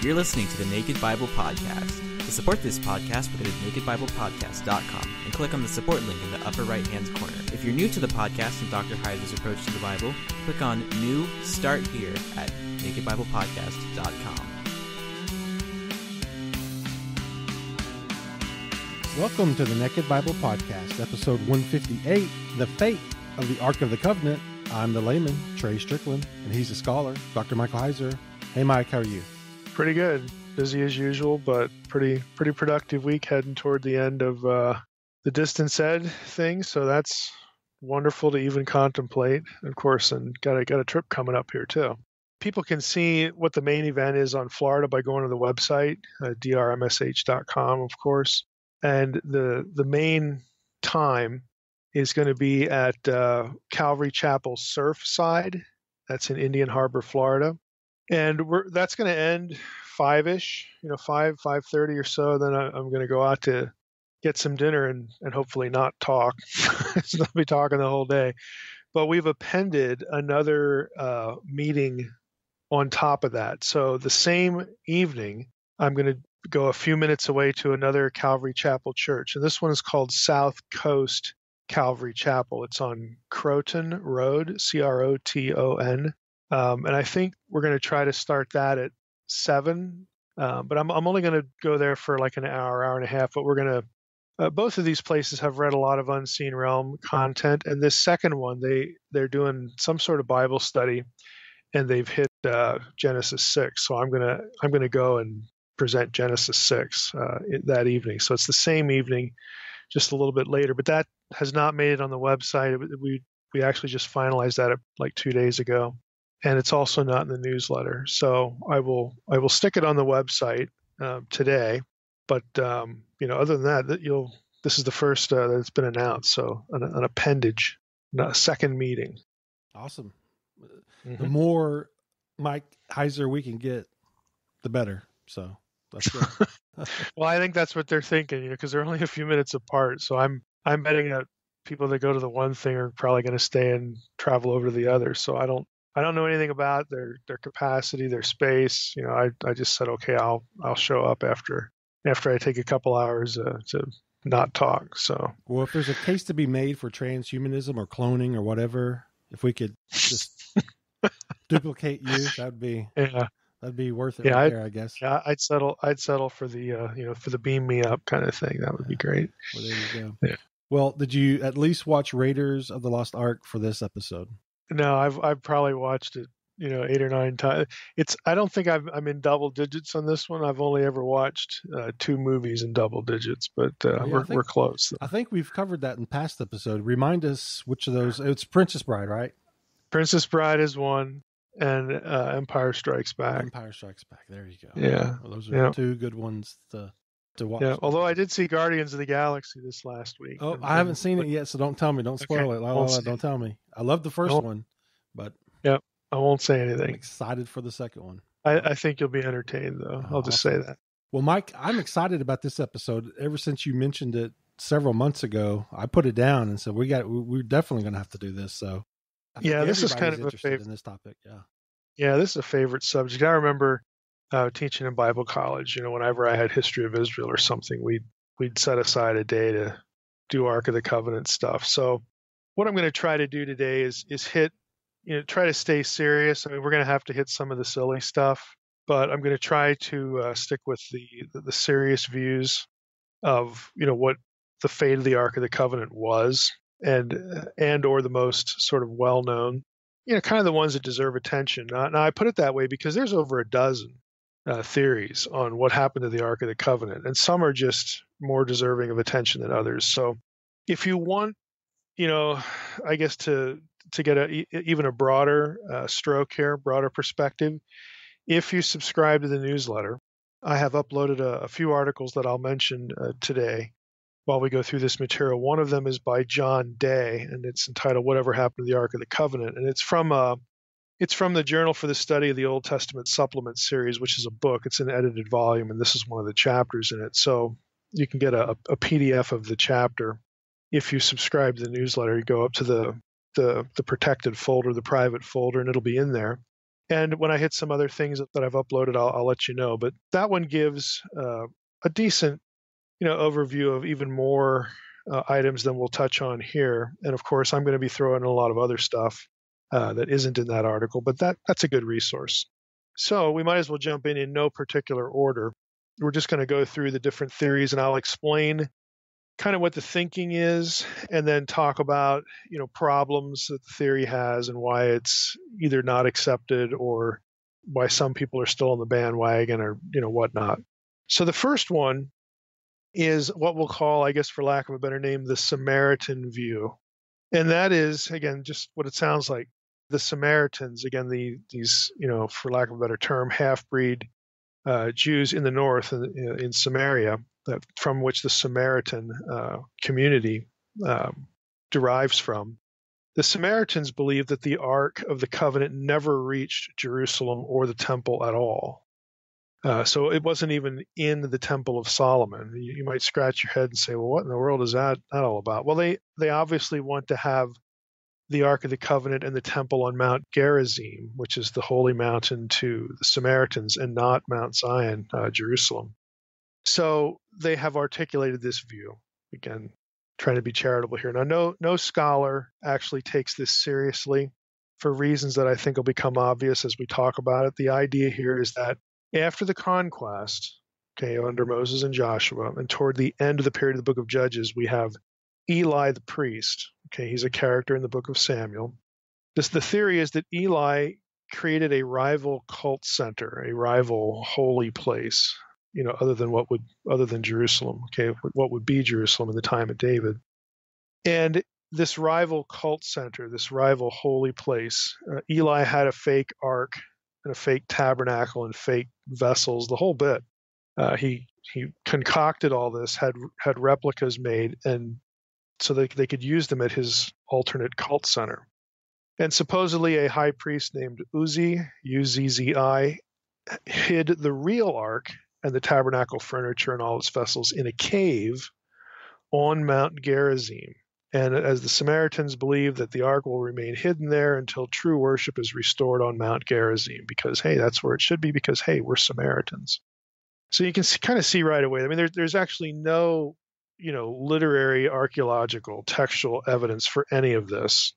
You're listening to the Naked Bible Podcast. To support this podcast, visit nakedbiblepodcast.com and click on the support link in the upper right-hand corner. If you're new to the podcast and Dr. Heiser's approach to the Bible, click on New Start Here at nakedbiblepodcast.com. Welcome to the Naked Bible Podcast, episode 158, The Fate of the Ark of the Covenant. I'm the layman, Trey Strickland, and he's a scholar, Dr. Michael Heiser. Hey, Mike, how are you? Pretty good. Busy as usual, but pretty productive week heading toward the end of the Distance Ed thing, so that's wonderful to even contemplate, of course, and got a trip coming up here, too. People can see what the main event is on Florida by going to the website, drmsh.com, of course. And the main time is going to be at Calvary Chapel Surfside. That's in Indian Harbor, Florida. And that's going to end 5-ish, 5:30 or so. Then I'm going to go out to get some dinner and hopefully not talk. So I'll be talking the whole day. But we've appended another meeting on top of that. So the same evening, I'm going to go a few minutes away to another Calvary Chapel church. And this one is called South Coast Calvary Chapel. It's on Croton Road, C-R-O-T-O-N. And I think we're going to try to start that at 7. But I'm only going to go there for like an hour, hour and a half. But we're going to both of these places have read a lot of Unseen Realm content. And this second one, they're doing some sort of Bible study, and they've hit Genesis 6. So I'm going to go and present Genesis 6 that evening. So it's the same evening, just a little bit later. But that has not made it on the website. We actually just finalized that like 2 days ago, and it's also not in the newsletter. So I will stick it on the website today. But other than that, this is the first that's been announced. So an appendage, not a second meeting. Awesome. Mm-hmm. The more Mike Heiser we can get, the better. So. That's good. Well, I think that's what they're thinking, because they're only a few minutes apart. So I'm betting that people that go to the one thing are probably going to stay and travel over to the other. So I don't know anything about their capacity, their space. I just said, okay, I'll show up after I take a couple hours to not talk. So, well, if there's a case to be made for transhumanism or cloning or whatever, if we could just duplicate you, that'd be That'd be worth it, yeah, right there, I guess. Yeah, I'd settle for the for the beam me up kind of thing. That would be great. Well, there you go. Yeah. Well, did you at least watch Raiders of the Lost Ark for this episode? No, I've probably watched it 8 or 9 times. I don't think I'm in double digits on this one. I've only ever watched 2 movies in double digits, but we're close. I think we've covered that in past episode. Remind us which of those. It's Princess Bride, right? Princess Bride is one. And Empire Strikes Back. Empire Strikes Back. There you go. Yeah. Well, those are two good ones to watch. Yeah. Although I did see Guardians of the Galaxy this last week. Oh, I haven't seen it yet, so don't tell me. Don't spoil it. Don't tell me. I love the first one, but I won't say anything. I'm excited for the second one. I think you'll be entertained, though. I'll just say that. Well, Mike, I'm excited about this episode. Ever since you mentioned it several months ago, I put it down and said we're definitely going to have to do this. So. Yeah, this is kind of a favorite in this topic. Yeah. Yeah, this is a favorite subject. I remember teaching in Bible college, whenever I had history of Israel or something, we'd set aside a day to do Ark of the Covenant stuff. So what I'm going to try to do today is hit, try to stay serious. I mean, we're going to have to hit some of the silly stuff, but I'm going to try to stick with the serious views of, what the fate of the Ark of the Covenant was. And or the most sort of well-known, kind of the ones that deserve attention. Now, I put it that way because there's over a dozen theories on what happened to the Ark of the Covenant, and some are just more deserving of attention than others. So if you want, I guess to get even a broader stroke here, broader perspective, if you subscribe to the newsletter, I have uploaded a few articles that I'll mention today. While we go through this material, one of them is by John Day, and it's entitled "Whatever Happened to the Ark of the Covenant," and it's from the Journal for the Study of the Old Testament Supplement series, which is a book. It's an edited volume, and this is one of the chapters in it. So you can get a PDF of the chapter if you subscribe to the newsletter. You go up to the protected folder, the private folder, and it'll be in there. And when I hit some other things that I've uploaded, I'll let you know. But that one gives a decent, overview of even more items than we'll touch on here. And of course, I'm going to be throwing in a lot of other stuff that isn't in that article, but that's a good resource. So we might as well jump in no particular order. We're just going to go through the different theories, and I'll explain kind of what the thinking is, and then talk about, problems that the theory has and why it's either not accepted or why some people are still on the bandwagon or, whatnot. So the first one is what we'll call, I guess for lack of a better name, the Samaritan view. And that is, again, just what it sounds like. The Samaritans, again, these, for lack of a better term, half-breed Jews in the north in Samaria, from which the Samaritan community derives from. The Samaritans believed that the Ark of the Covenant never reached Jerusalem or the Temple at all. So it wasn't even in the Temple of Solomon. You might scratch your head and say, well, what in the world is that all about? Well, they obviously want to have the Ark of the Covenant and the Temple on Mount Gerizim, which is the holy mountain to the Samaritans, and not Mount Zion, Jerusalem. So they have articulated this view. Again, trying to be charitable here. Now, no scholar actually takes this seriously for reasons that I think will become obvious as we talk about it. The idea here is that after the conquest, under Moses and Joshua, and toward the end of the period of the book of Judges, we have Eli the priest. He's a character in the book of Samuel. The theory is that Eli created a rival cult center, a rival holy place, other than Jerusalem, what would be Jerusalem in the time of David. And this rival cult center, this rival holy place, Eli had a fake ark and a fake tabernacle and fake vessels, the whole bit. He concocted all this, had replicas made, and so they could use them at his alternate cult center. And supposedly a high priest named Uzzi, Uzzi, hid the real ark and the tabernacle furniture and all its vessels in a cave on Mount Gerizim. And as the Samaritans believe that the ark will remain hidden there until true worship is restored on Mount Gerizim, because, hey, that's where it should be, because, hey, we're Samaritans. So you can kind of see right away. I mean, there's actually no literary, archaeological, textual evidence for any of this.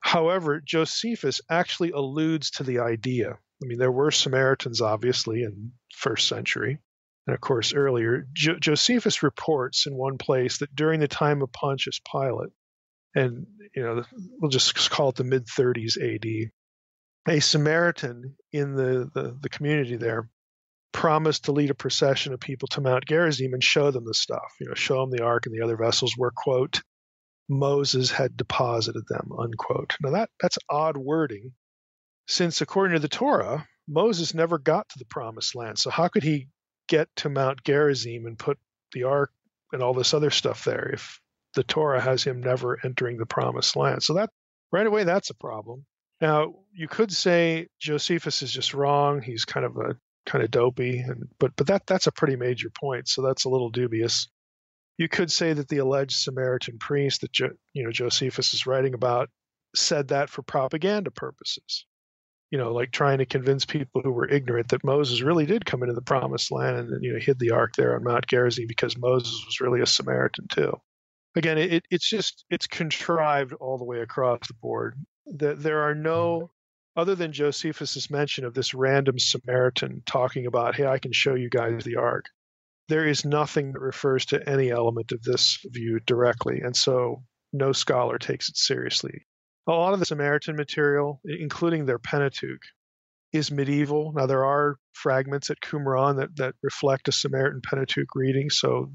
However, Josephus actually alludes to the idea. I mean, there were Samaritans, obviously, in first century, and of course earlier. Josephus reports in one place that during the time of Pontius Pilate, and we'll just call it the mid-30s A.D., a Samaritan in the community there promised to lead a procession of people to Mount Gerizim and show them the stuff, show them the ark and the other vessels where, quote, Moses had deposited them, unquote. Now that's odd wording, since according to the Torah, Moses never got to the promised land. So how could he get to Mount Gerizim and put the ark and all this other stuff there if the Torah has him never entering the promised land? So that right away, that's a problem. Now, you could say Josephus is just wrong. He's kind of dopey, but that's a pretty major point, so that's a little dubious. You could say that the alleged Samaritan priest that Josephus is writing about said that for propaganda purposes, like trying to convince people who were ignorant that Moses really did come into the promised land and hid the ark there on Mount Gerizim because Moses was really a Samaritan too. Again, it's contrived all the way across the board. That there are no, other than Josephus's mention of this random Samaritan talking about, hey, I can show you guys the ark, there is nothing that refers to any element of this view directly, and so no scholar takes it seriously. A lot of the Samaritan material, including their Pentateuch, is medieval. Now, there are fragments at Qumran that reflect a Samaritan Pentateuch reading, so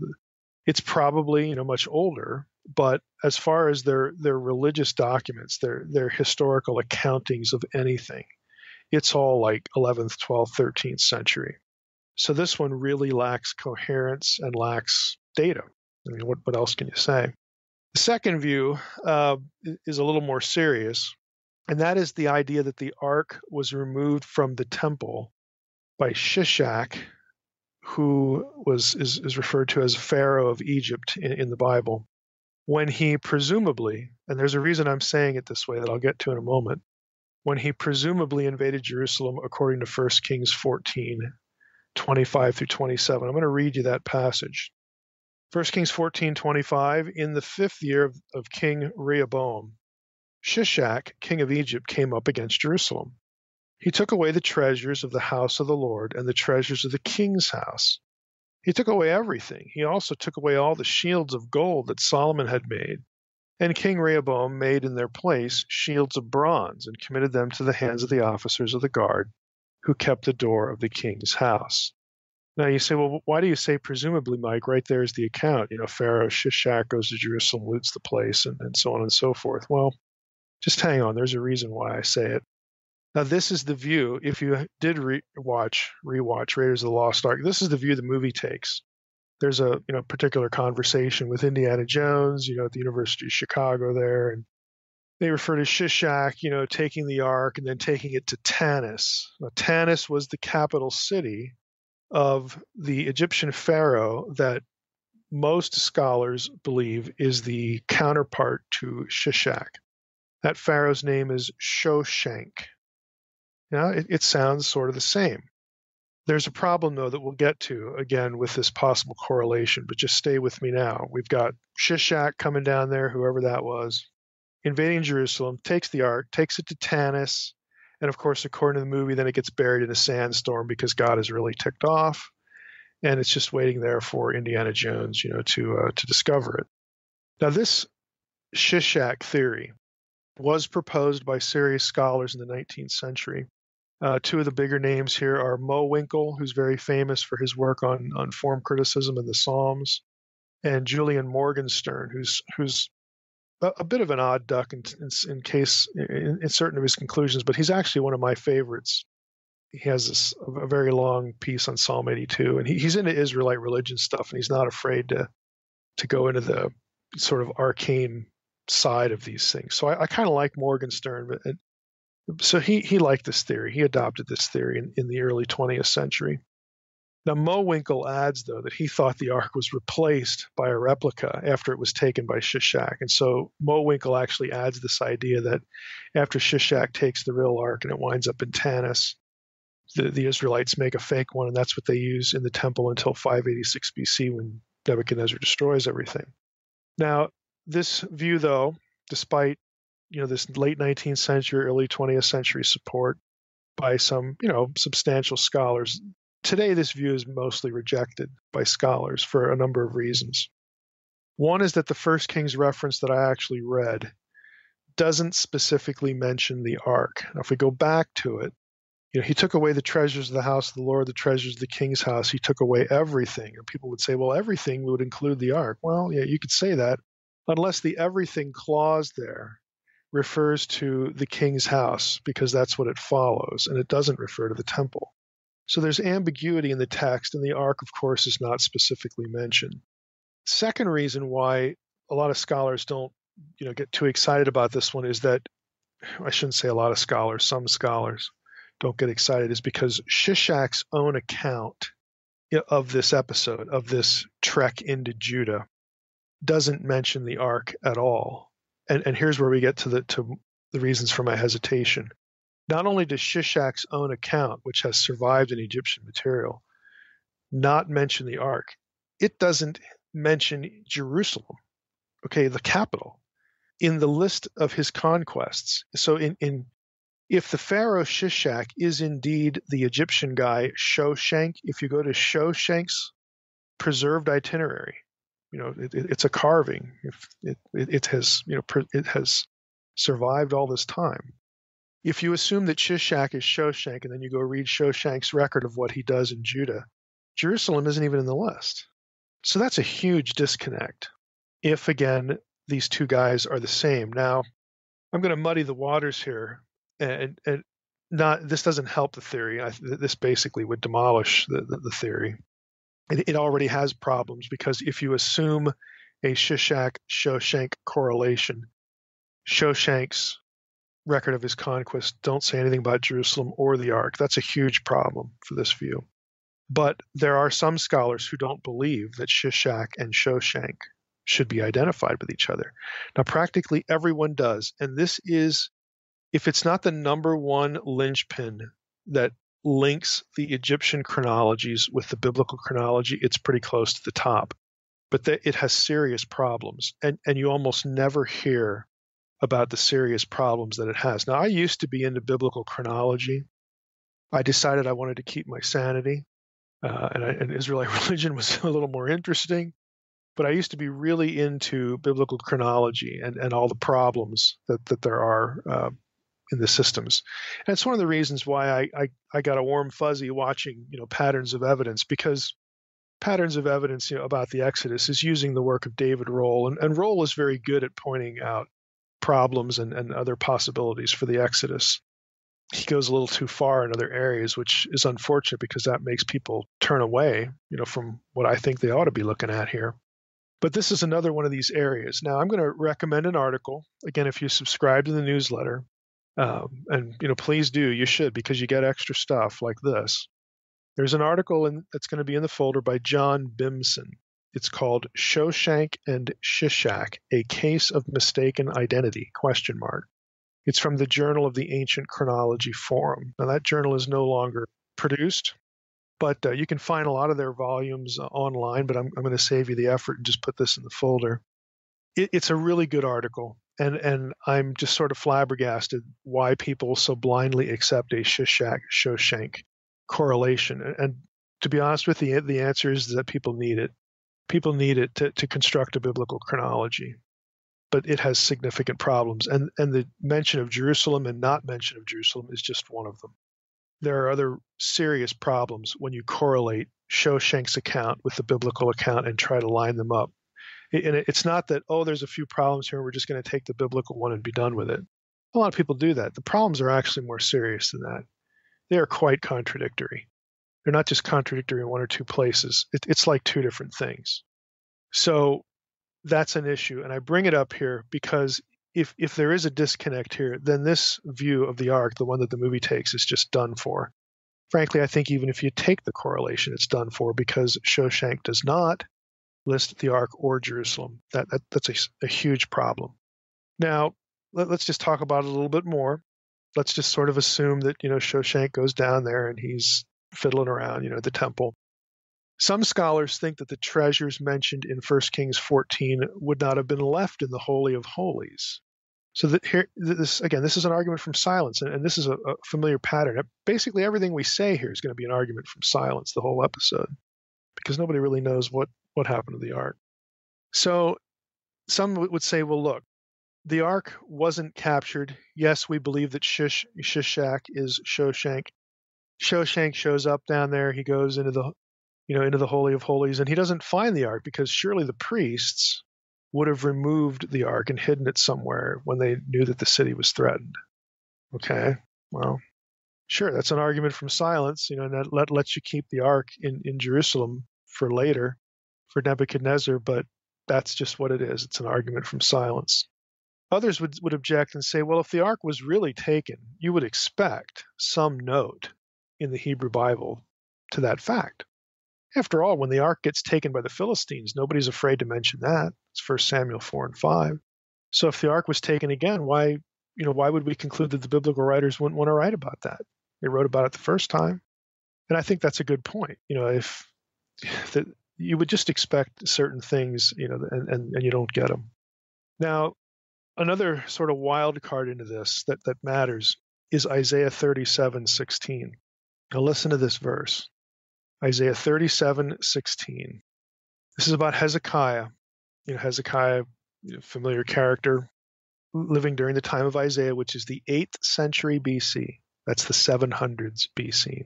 it's probably much older. But as far as their religious documents, their historical accountings of anything, it's all like 11th, 12th, 13th century. So this one really lacks coherence and lacks data. I mean, what else can you say? The second view is a little more serious, and that is the idea that the ark was removed from the temple by Shishak, who is referred to as Pharaoh of Egypt in the Bible, when he presumably, and there's a reason I'm saying it this way that I'll get to in a moment, when he presumably invaded Jerusalem, according to 1 Kings 14, 25 through 27. I'm going to read you that passage. 1 Kings 14, 25, in the fifth year of King Rehoboam, Shishak, king of Egypt, came up against Jerusalem. He took away the treasures of the house of the Lord and the treasures of the king's house. He took away everything. He also took away all the shields of gold that Solomon had made. And King Rehoboam made in their place shields of bronze and committed them to the hands of the officers of the guard who kept the door of the king's house. Now you say, well, why do you say presumably, Mike? Right there is the account. You know, Pharaoh Shishak goes to Jerusalem, loots the place, and so on and so forth. Well, just hang on. There's a reason why I say it. Now, this is the view, if you did rewatch Raiders of the Lost Ark, this is the view the movie takes. There's a particular conversation with Indiana Jones, at the University of Chicago there, and they refer to Shishak, taking the ark and then taking it to Tanis. Now, Tanis was the capital city of the Egyptian pharaoh that most scholars believe is the counterpart to Shishak. That pharaoh's name is Shoshenq. Now, it sounds sort of the same. There's a problem, though, that we'll get to, again, with this possible correlation, but just stay with me now. We've got Shishak coming down there, whoever that was, invading Jerusalem, takes the ark, takes it to Tanis, and, of course, according to the movie, then it gets buried in a sandstorm because God is really ticked off, and it's just waiting there for Indiana Jones, to discover it. Now, this Shishak theory was proposed by serious scholars in the 19th century. Two of the bigger names here are Mowinckel, who's very famous for his work on form criticism in the Psalms, and Julian Morgenstern, who's a bit of an odd duck in certain of his conclusions, but he's actually one of my favorites. He has a very long piece on Psalm 82, and he's into Israelite religion stuff, and he's not afraid to go into the sort of arcane side of these things. So I kind of like Morgenstern, but so he liked this theory. He adopted this theory in the early 20th century. Now, Mowinckel adds, though, that he thought the ark was replaced by a replica after it was taken by Shishak. And so Mowinckel actually adds this idea that after Shishak takes the real ark and it winds up in Tanis, the Israelites make a fake one, and that's what they use in the temple until 586 BC when Nebuchadnezzar destroys everything. Now, this view, though, despite this late 19th century, early 20th century support by some, substantial scholars. Today, this view is mostly rejected by scholars for a number of reasons. One is that the First Kings reference that I actually read doesn't specifically mention the ark. Now, if we go back to it, he took away the treasures of the house of the Lord, the treasures of the king's house. He took away everything. And people would say, well, everything would include the ark. Well, yeah, you could say that, unless the everything clause there refers to the king's house, because that's what it follows, and it doesn't refer to the temple. So there's ambiguity in the text, and the ark, of course, is not specifically mentioned. Second reason why a lot of scholars don't get too excited about this one is that, I shouldn't say a lot of scholars, some scholars don't get excited, is because Shishak's own account of this episode, of this trek into Judah, doesn't mention the ark at all. And here's where we get to the reasons for my hesitation. Not only does Shishak's own account, which has survived in Egyptian material, not mention the ark, it doesn't mention Jerusalem, the capital, in the list of his conquests. So if the pharaoh Shishak is indeed the Egyptian guy Shoshenq, if you go to Shoshenk's preserved itinerary, it's a carving. It has survived all this time. If you assume that Shishak is Shoshenq, and then you go read Shoshenk's record of what he does in Judah, Jerusalem isn't even in the list. So that's a huge disconnect. If again these two guys are the same. Now, I'm going to muddy the waters here, and not this doesn't help the theory. This basically would demolish the theory. It already has problems because if you assume a Shishak-Shoshenq correlation, Shoshenk's record of his conquest don't say anything about Jerusalem or the ark. That's a huge problem for this view. But there are some scholars who don't believe that Shishak and Shoshenq should be identified with each other. Now, practically everyone does, and this is if it's not the number one linchpin that links the Egyptian chronologies with the biblical chronology, it's pretty close to the top. But it has serious problems, and you almost never hear about the serious problems that it has. Now, I used to be into biblical chronology. I decided I wanted to keep my sanity, and Israelite religion was a little more interesting. But I used to be really into biblical chronology and all the problems that there are in the systems. And it's one of the reasons why I got a warm fuzzy watching, Patterns of Evidence, because Patterns of Evidence, about the Exodus is using the work of David Rohl. And Rohl is very good at pointing out problems and other possibilities for the Exodus. He goes a little too far in other areas, which is unfortunate because that makes people turn away, from what I think they ought to be looking at here. But this is another one of these areas. Now, I'm going to recommend an article. Again, if you subscribe to the newsletter, and please do, you should, because you get extra stuff like this. There's an article that's going to be in the folder by John Bimson. It's called Shoshenq and Shishak, A Case of Mistaken Identity, ? It's from the Journal of the Ancient Chronology Forum. Now, that journal is no longer produced, but you can find a lot of their volumes online, but I'm going to save you the effort and just put this in the folder. It's a really good article, and I'm just sort of flabbergasted why people so blindly accept a Shishak-Shoshenq correlation. And to be honest with you, the answer is that people need it. People need it to construct a biblical chronology, but it has significant problems. And the mention of Jerusalem and not mention of Jerusalem is just one of them. There are other serious problems when you correlate Shoshenk's account with the biblical account and try to line them up. And it's not that, there's a few problems here, we're just going to take the biblical one and be done with it. A lot of people do that. The problems are actually more serious than that. They are quite contradictory. They're not just contradictory in one or two places. It's like two different things. So that's an issue. And I bring it up here because if there is a disconnect here, then this view of the ark, the one that the movie takes, is just done for. Frankly, I think even if you take the correlation, it's done for because Shoshenq does not list the ark or Jerusalem. That's a huge problem. Now, let's just talk about it a little bit more. Let's just sort of assume that, Shoshenq goes down there and he's fiddling around, at the temple. Some scholars think that the treasures mentioned in 1 Kings 14 would not have been left in the Holy of Holies. So this is an argument from silence, and this is a familiar pattern. Basically, everything we say here is going to be an argument from silence, the whole episode, because nobody really knows what happened to the ark. So some would say, well, look, the ark wasn't captured. Yes, we believe that Shishak is Shoshenq. Shoshenq shows up down there. He goes into the Holy of Holies, and he doesn't find the ark because surely the priests would have removed the ark and hidden it somewhere when they knew that the city was threatened. Okay, well, sure, that's an argument from silence, and that lets you keep the ark in Jerusalem for later, for Nebuchadnezzar, but that's just what it is. It's an argument from silence. Others would object and say, well, if the ark was really taken, you would expect some note in the Hebrew Bible to that fact. After all, when the ark gets taken by the Philistines, nobody's afraid to mention that. It's 1 Samuel 4 and 5. So if the ark was taken again, why would we conclude that the biblical writers wouldn't want to write about that? They wrote about it the first time. And I think that's a good point. You would just expect certain things, and you don't get them. Now, another sort of wild card into this that matters is Isaiah 37:16. Now listen to this verse. Isaiah 37:16. This is about Hezekiah. Hezekiah, familiar character, living during the time of Isaiah, which is the 8th century BC. That's the 700s BC.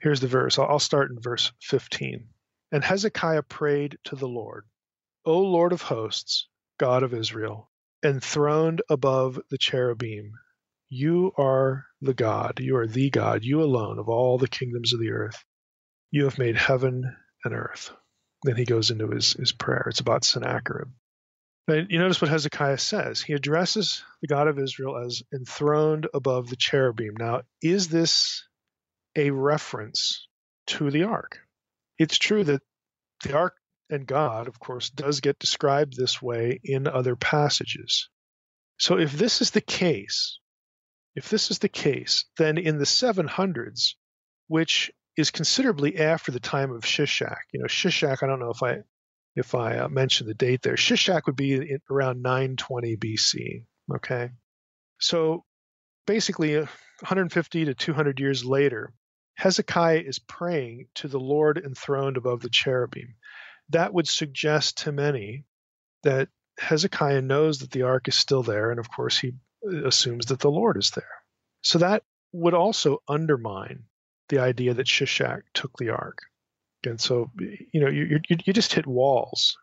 Here's the verse. I'll start in verse 15. And Hezekiah prayed to the Lord, O Lord of hosts, God of Israel, enthroned above the cherubim. You are the God. You are the God, you alone, of all the kingdoms of the earth. You have made heaven and earth. Then he goes into his prayer. It's about Sennacherib. And you notice what Hezekiah says. He addresses the God of Israel as enthroned above the cherubim. Now, is this a reference to the ark? It's true that the ark and God, of course, does get described this way in other passages. So if this is the case, If this is the case, then in the 700s, which is considerably after the time of Shishak, Shishak, I don't know if I mentioned the date there, Shishak would be in around 920 BC, okay? So basically 150 to 200 years later, Hezekiah is praying to the Lord enthroned above the cherubim. That would suggest to many that Hezekiah knows that the ark is still there, and of course he assumes that the Lord is there. So that would also undermine the idea that Shishak took the ark. And so, you just hit walls,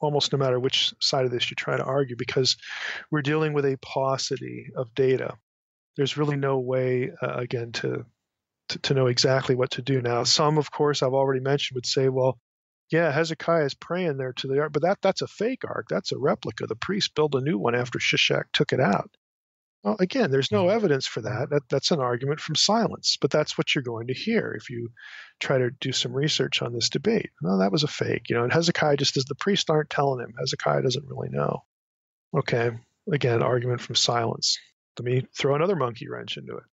almost no matter which side of this you try to argue, because we're dealing with a paucity of data. There's really no way, again, to know exactly what to do. Now, some, of course, I've already mentioned would say, well, yeah, Hezekiah is praying there to the ark, but that's a fake ark. That's a replica. The priest built a new one after Shishak took it out. Well, again, there's no evidence for that. That's an argument from silence, but that's what you're going to hear if you try to do some research on this debate. No, that was a fake, and Hezekiah just the priests aren't telling him. Hezekiah doesn't really know. Okay, again, argument from silence. Let me throw another monkey wrench into it.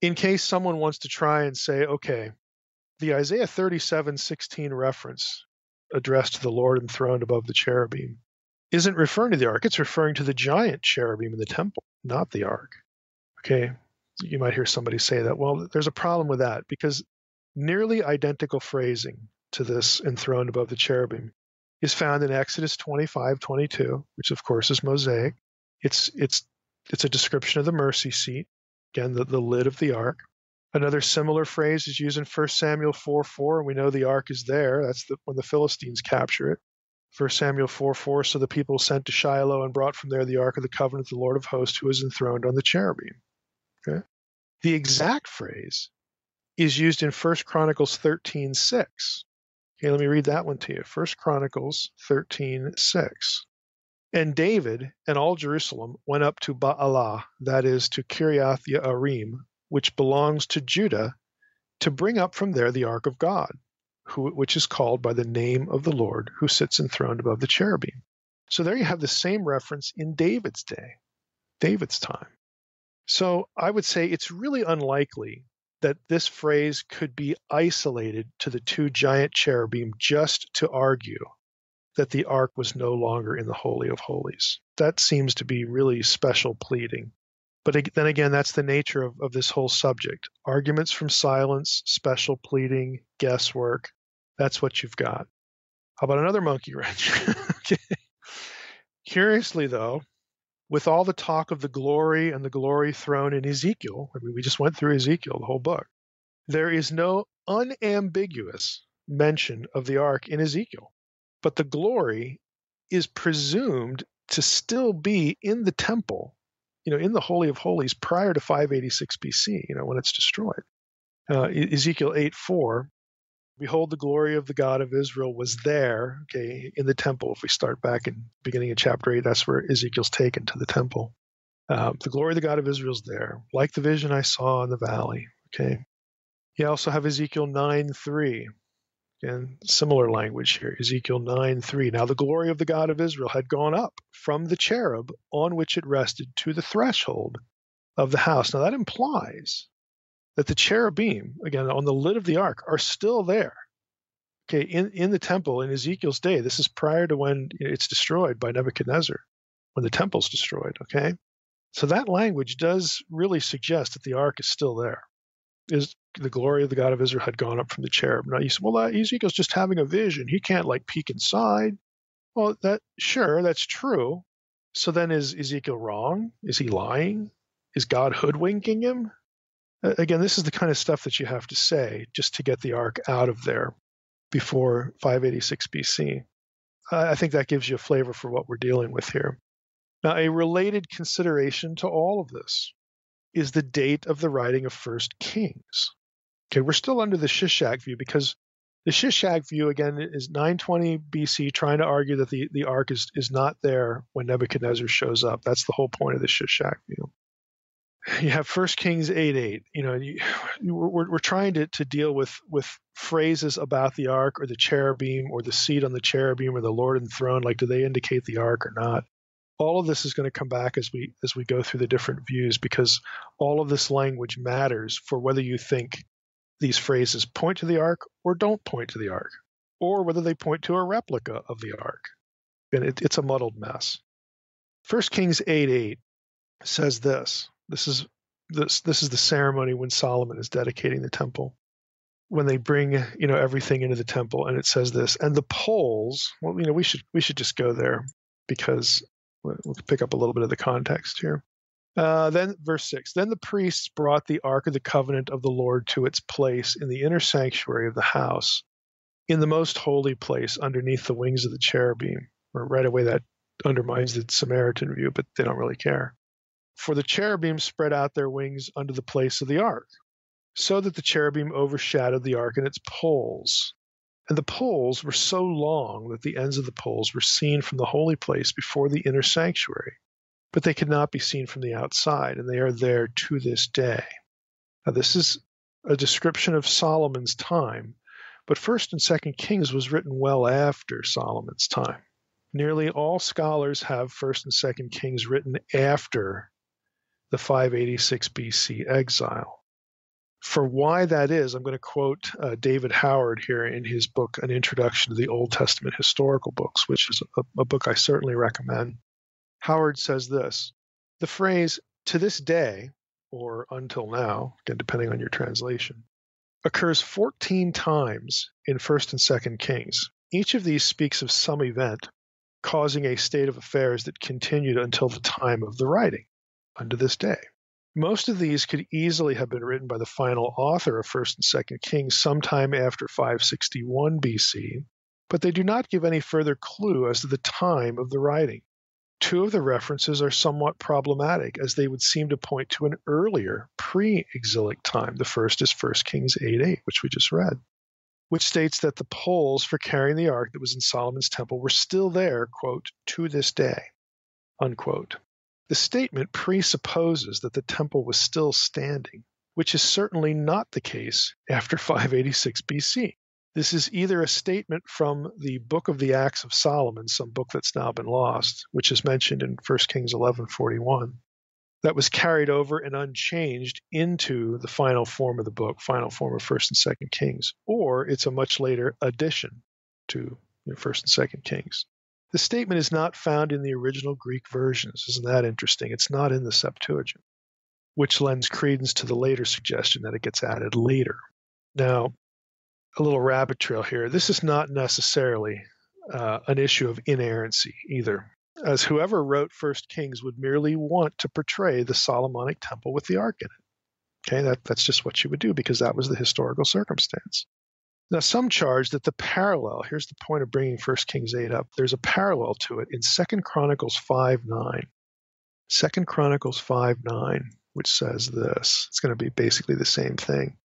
In case someone wants to try and say, okay, the Isaiah 37:16 reference addressed to the Lord enthroned above the cherubim isn't referring to the ark. It's referring to the giant cherubim in the temple, not the ark. Okay, you might hear somebody say that. Well, there's a problem with that because nearly identical phrasing to this enthroned above the cherubim is found in Exodus 25:22, which of course is Mosaic. It's a description of the mercy seat, again, the lid of the ark. Another similar phrase is used in 1 Samuel 4:4, and we know the ark is there. That's when the Philistines capture it. 1 Samuel 4:4, so the people sent to Shiloh and brought from there the ark of the covenant of the Lord of hosts, who is enthroned on the cherubim. Okay? The exact phrase is used in 1 Chronicles 13:6. Okay, let me read that one to you. 1 Chronicles 13:6. And David and all Jerusalem went up to Baalah, that is, to Kiriath Yearim, which belongs to Judah, to bring up from there the ark of God, which is called by the name of the Lord, who sits enthroned above the cherubim. So there you have the same reference in David's day, David's time. So I would say it's really unlikely that this phrase could be isolated to the two giant cherubim just to argue that the ark was no longer in the Holy of Holies. That seems to be really special pleading. But then again, that's the nature of this whole subject. Arguments from silence, special pleading, guesswork. That's what you've got. How about another monkey wrench? Okay. Curiously, though, with all the talk of the glory and the glory throne in Ezekiel, we just went through Ezekiel, the whole book, there is no unambiguous mention of the ark in Ezekiel. But the glory is presumed to still be in the temple, in the Holy of Holies prior to 586 BC, when it's destroyed. Ezekiel 8:4, behold, the glory of the God of Israel was there, okay, in the temple. If we start back in beginning of chapter 8, that's where Ezekiel's taken to the temple. The glory of the God of Israel's there, like the vision I saw in the valley, okay. You also have Ezekiel 9:3, and similar language here, Ezekiel 9:3. Now the glory of the God of Israel had gone up from the cherub on which it rested to the threshold of the house. Now that implies that the cherubim, again, on the lid of the ark, are still there. Okay, in the temple in Ezekiel's day, this is prior to when it's destroyed by Nebuchadnezzar, when the temple's destroyed, okay? So that language does really suggest that the ark is still there. Is the glory of the God of Israel had gone up from the cherub. Now you said, well, Ezekiel's just having a vision. He can't peek inside. Well, that's true. So then is Ezekiel wrong? Is he lying? Is God hoodwinking him? Again, this is the kind of stuff that you have to say just to get the ark out of there before 586 BC. I think that gives you a flavor for what we're dealing with here. Now, a related consideration to all of this is the date of the writing of First Kings. Okay, we're still under the Shishak view because the Shishak view, again, is 920 BC, trying to argue that the ark is not there when Nebuchadnezzar shows up. That's the whole point of the Shishak view. You have First Kings 8:8. We're trying to deal with phrases about the ark or the cherubim or the seat on the cherubim or the Lord enthroned. Like, do they indicate the ark or not? all of this is going to come back as we go through the different views, because all of this language matters for whether you think these phrases point to the ark or don't point to the ark, or whether they point to a replica of the ark. And it's a muddled mess. 1 Kings 8:8 says this. This is the ceremony when Solomon is dedicating the temple, when they bring, you know, everything into the temple, and it says this. And the poles, well, you know, we should just go there, because we'll pick up a little bit of the context here. Then verse 6, then the priests brought the Ark of the Covenant of the Lord to its place in the inner sanctuary of the house, in the most holy place underneath the wings of the cherubim. Or right away that undermines the Samaritan view, but they don't really care. For the cherubim spread out their wings under the place of the ark, so that the cherubim overshadowed the ark and its poles. And the poles were so long that the ends of the poles were seen from the holy place before the inner sanctuary, but they could not be seen from the outside, and they are there to this day. Now, this is a description of Solomon's time, but 1st and 2nd Kings was written well after Solomon's time. Nearly all scholars have 1st and 2nd Kings written after the 586 BC exile. For why that is, I'm going to quote David Howard here in his book, An Introduction to the Old Testament Historical Books, which is a book I certainly recommend. Howard says this, the phrase, to this day, or until now, again, depending on your translation, occurs 14 times in 1st and 2nd Kings. Each of these speaks of some event causing a state of affairs that continued until the time of the writing, unto this day. Most of these could easily have been written by the final author of 1st and 2nd Kings sometime after 561 BC, but they do not give any further clue as to the time of the writing. 2 of the references are somewhat problematic, as they would seem to point to an earlier pre-exilic time. The first is 1 Kings 8:8, which we just read, which states that the poles for carrying the ark that was in Solomon's temple were still there, quote, to this day, unquote. The statement presupposes that the temple was still standing, which is certainly not the case after 586 BC. This is either a statement from the Book of the Acts of Solomon, some book that's now been lost, which is mentioned in 1 Kings 11:41, that was carried over and unchanged into the final form of the book, final form of 1 and 2 Kings, or it's a much later addition to 1 and 2 Kings. The statement is not found in the original Greek versions. Isn't that interesting? It's not in the Septuagint, which lends credence to the later suggestion that it gets added later. Now, a little rabbit trail here. This is not necessarily an issue of inerrancy either, as whoever wrote 1st Kings would merely want to portray the Solomonic temple with the ark in it. Okay, that's just what you would do, because that was the historical circumstance. Now, some charge that the parallel, here's the point of bringing 1 Kings 8 up, there's a parallel to it in 2 Chronicles 5:9. 2 Chronicles 5:9, which says this. It's going to be basically the same thing.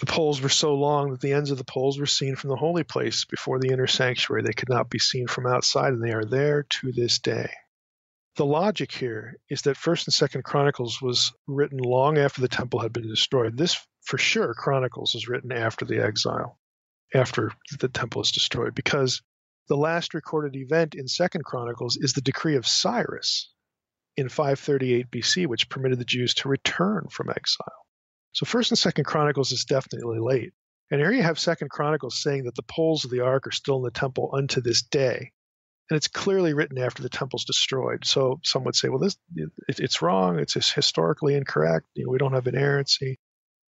The poles were so long that the ends of the poles were seen from the holy place before the inner sanctuary. They could not be seen from outside, and they are there to this day. The logic here is that 1st and 2nd Chronicles was written long after the temple had been destroyed. This, for sure, Chronicles is written after the exile, after the temple is destroyed, because the last recorded event in 2nd Chronicles is the decree of Cyrus in 538 BC, which permitted the Jews to return from exile. So 1st and 2nd Chronicles is definitely late. And here you have 2nd Chronicles saying that the poles of the ark are still in the temple unto this day. And it's clearly written after the temple's destroyed. So some would say, well, it's wrong. It's historically incorrect. We don't have inerrancy,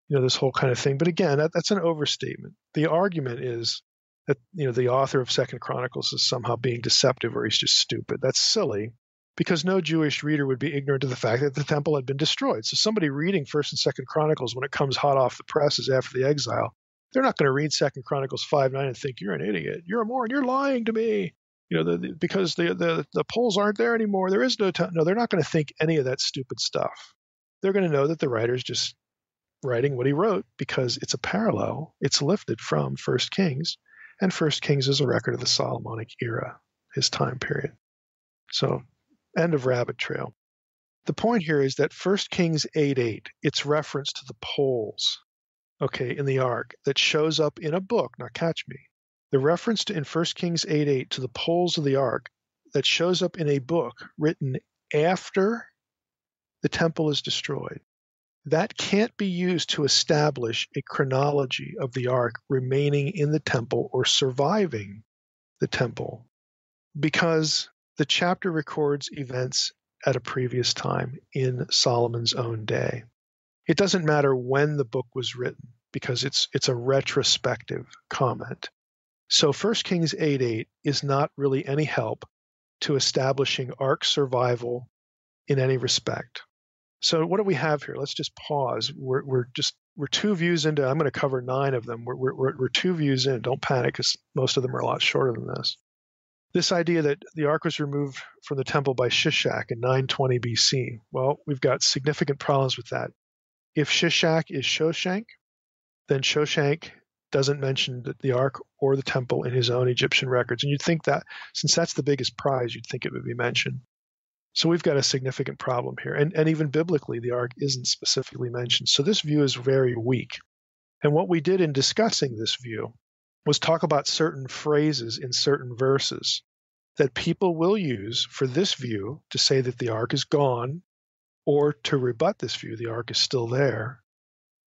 this whole kind of thing. But again, that's an overstatement. The argument is that, the author of 2nd Chronicles is somehow being deceptive, or he's just stupid. That's silly, because no Jewish reader would be ignorant of the fact that the temple had been destroyed. So somebody reading 1st and 2nd Chronicles when it comes hot off the presses after the exile, they're not going to read 2nd Chronicles 5:9 and think, you're an idiot, you're a moron, you're lying to me. Because the poles aren't there anymore. There is no time. No, they're not going to think any of that stupid stuff. They're going to know that the writer's just writing what he wrote, because it's a parallel. It's lifted from 1 Kings, and 1 Kings is a record of the Solomonic era, his time period. So, end of rabbit trail. The point here is that 1 Kings 8:8, its reference to the poles, okay, in the ark, that shows up in a book. Now, catch me. The reference in 1 Kings 8:8 to the poles of the ark that shows up in a book written after the temple is destroyed. That can't be used to establish a chronology of the ark remaining in the temple or surviving the temple, because the chapter records events at a previous time in Solomon's own day. It doesn't matter when the book was written, because it's a retrospective comment. So 1 Kings 8:8 is not really any help to establishing ark survival in any respect. So what do we have here? Let's just pause. We're two views into. I'm going to cover 9 of them. We're two views in. Don't panic, because most of them are a lot shorter than this. This idea that the ark was removed from the temple by Shishak in 920 BC. Well, we've got significant problems with that. If Shishak is Shoshenq, then Shoshenq doesn't mention the ark or the temple in his own Egyptian records. And you'd think that, since that's the biggest prize, you'd think it would be mentioned. So we've got a significant problem here. And even biblically, the ark isn't specifically mentioned. So this view is very weak. And what we did in discussing this view was talk about certain phrases in certain verses that people will use for this view to say that the ark is gone, or to rebut this view, the ark is still there.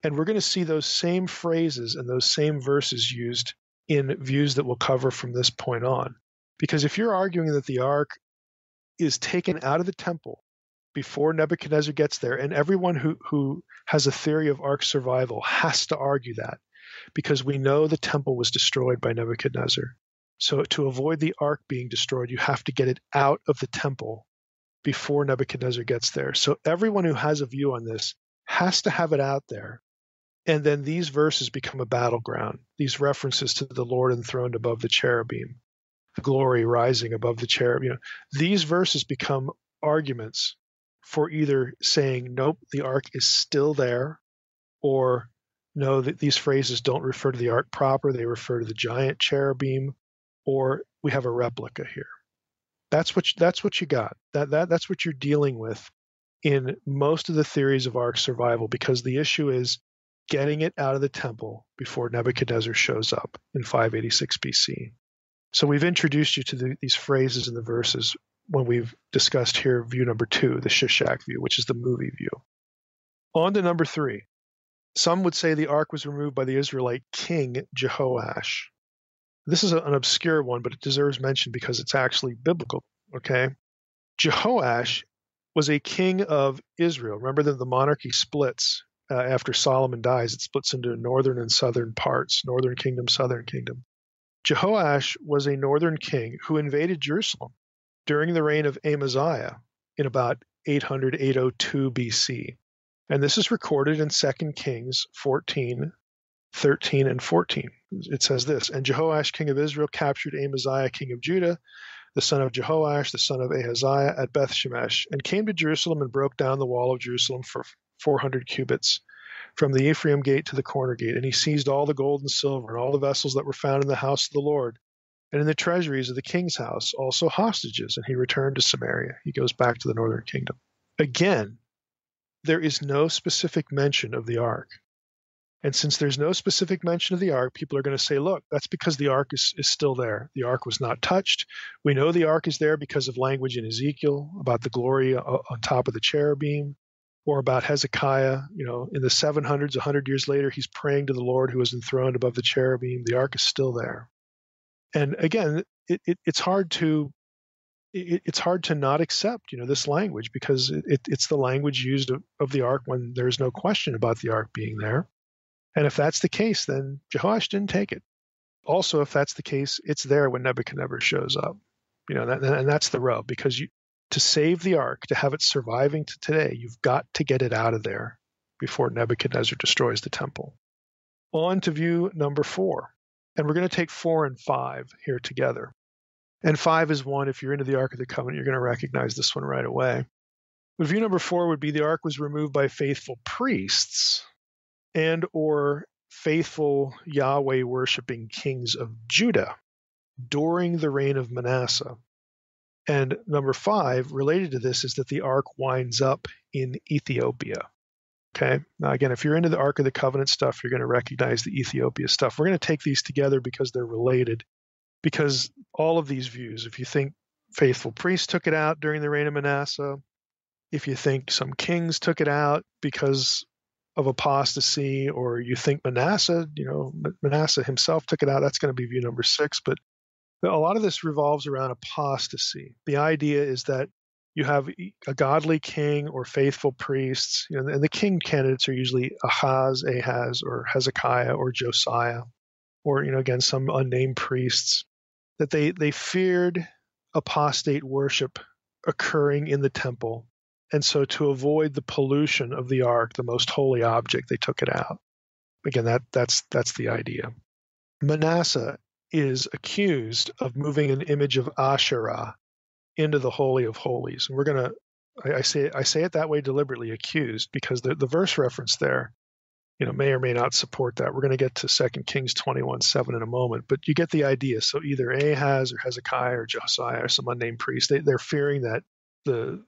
And we're going to see those same phrases and those same verses used in views that we'll cover from this point on. Because if you're arguing that the ark is taken out of the temple before Nebuchadnezzar gets there, and everyone who has a theory of ark survival has to argue that, because we know the temple was destroyed by Nebuchadnezzar. So to avoid the ark being destroyed, you have to get it out of the temple before Nebuchadnezzar gets there. So everyone who has a view on this has to have it out there. And then these verses become a battleground, these references to the Lord enthroned above the cherubim, the glory rising above the cherub. You know, these verses become arguments for either saying, nope, the ark is still there, or no, that these phrases don't refer to the ark proper, they refer to the giant cherubim, or we have a replica here. That's what you got. That's what you're dealing with in most of the theories of ark survival, because the issue is getting it out of the temple before Nebuchadnezzar shows up in 586 BC. So we've introduced you to these phrases in the verses when we've discussed here view number 2, the Shishak view, which is the movie view. On to number 3. Some would say the ark was removed by the Israelite king Jehoash. This is an obscure one, but it deserves mention because it's actually biblical, okay? Jehoash was a king of Israel. Remember that the monarchy splits after Solomon dies. It splits into northern and southern parts, northern kingdom, southern kingdom. Jehoash was a northern king who invaded Jerusalem during the reign of Amaziah in about 802 BC. And this is recorded in 2 Kings 14, 13, and 14. It says this, and Jehoash, king of Israel, captured Amaziah, king of Judah, the son of Jehoash, the son of Ahaziah, at Bethshemesh, and came to Jerusalem and broke down the wall of Jerusalem for 400 cubits from the Ephraim gate to the corner gate. And he seized all the gold and silver and all the vessels that were found in the house of the Lord and in the treasuries of the king's house, also hostages. And he returned to Samaria. He goes back to the northern kingdom. Again, there is no specific mention of the ark. And since there's no specific mention of the ark, people are going to say, look, that's because the ark is still there. The ark was not touched. We know the ark is there because of language in Ezekiel about the glory on top of the cherubim, or about Hezekiah, you know, in the 700s, 100 years later, he's praying to the Lord who is enthroned above the cherubim. The ark is still there. And again, it's hard to not accept, you know, this language, because it's the language used of the ark when there's no question about the ark being there. And if that's the case, then Jehoash didn't take it. Also, if that's the case, it's there when Nebuchadnezzar shows up. You know, and that's the rub, because to save the ark, to have it surviving to today, you've got to get it out of there before Nebuchadnezzar destroys the temple. On to view number 4. And we're going to take 4 and 5 here together. And 5 is one, if you're into the Ark of the Covenant, you're going to recognize this one right away. But view number 4 would be the Ark was removed by faithful priests and or faithful Yahweh-worshipping kings of Judah during the reign of Manasseh. And number 5, related to this, is that the Ark winds up in Ethiopia. Okay? Now, again, if you're into the Ark of the Covenant stuff, you're going to recognize the Ethiopia stuff. We're going to take these together because they're related. Because all of these views, if you think faithful priests took it out during the reign of Manasseh. If you think some kings took it out because of apostasy, or you think Manasseh himself took it out, that's going to be view number 6. But a lot of this revolves around apostasy. The idea is that you have a godly king or faithful priests, and the king candidates are usually Ahaz, or Hezekiah, or Josiah, or, again, some unnamed priests, that they feared apostate worship occurring in the temple. And so to avoid the pollution of the ark, the most holy object, they took it out. Again, that's the idea. Manasseh is accused of moving an image of Asherah into the Holy of Holies. And we're going to, I say it that way deliberately, accused, because the verse reference there, may or may not support that. We're going to get to 2 Kings 21:7 in a moment, but you get the idea. So either Ahaz or Hezekiah or Josiah or some unnamed priest, they're fearing that the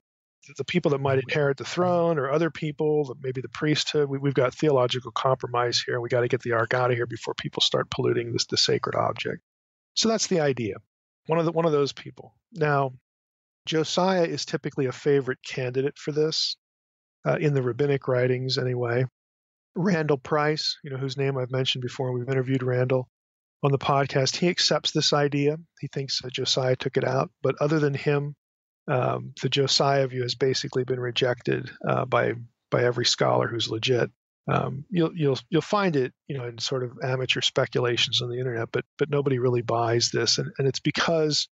people that might inherit the throne, or other people, that maybe the priesthood, we've got theological compromise here. We got to get the ark out of here before people start polluting the sacred object. So that's the idea. One of those people. Now, Josiah is typically a favorite candidate for this, in the rabbinic writings anyway. Randall Price, whose name I've mentioned before, we've interviewed Randall on the podcast. He accepts this idea. He thinks that Josiah took it out, but other than him, the Josiah view has basically been rejected by every scholar who's legit. You'll find it, in sort of amateur speculations on the internet, but nobody really buys this, and it's because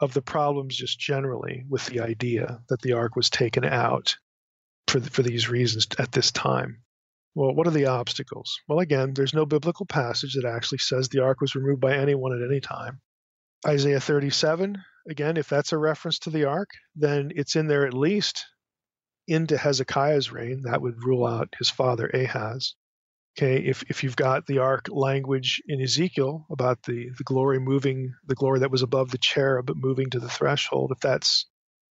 of the problems just generally with the idea that the ark was taken out for these reasons at this time. Well, what are the obstacles? Well, again, there's no biblical passage that actually says the ark was removed by anyone at any time. Isaiah 37. Again, if that's a reference to the ark, then it's in there at least into Hezekiah's reign. That would rule out his father Ahaz. Okay, if you've got the ark language in Ezekiel about the glory moving, the glory that was above the cherub moving to the threshold, if that's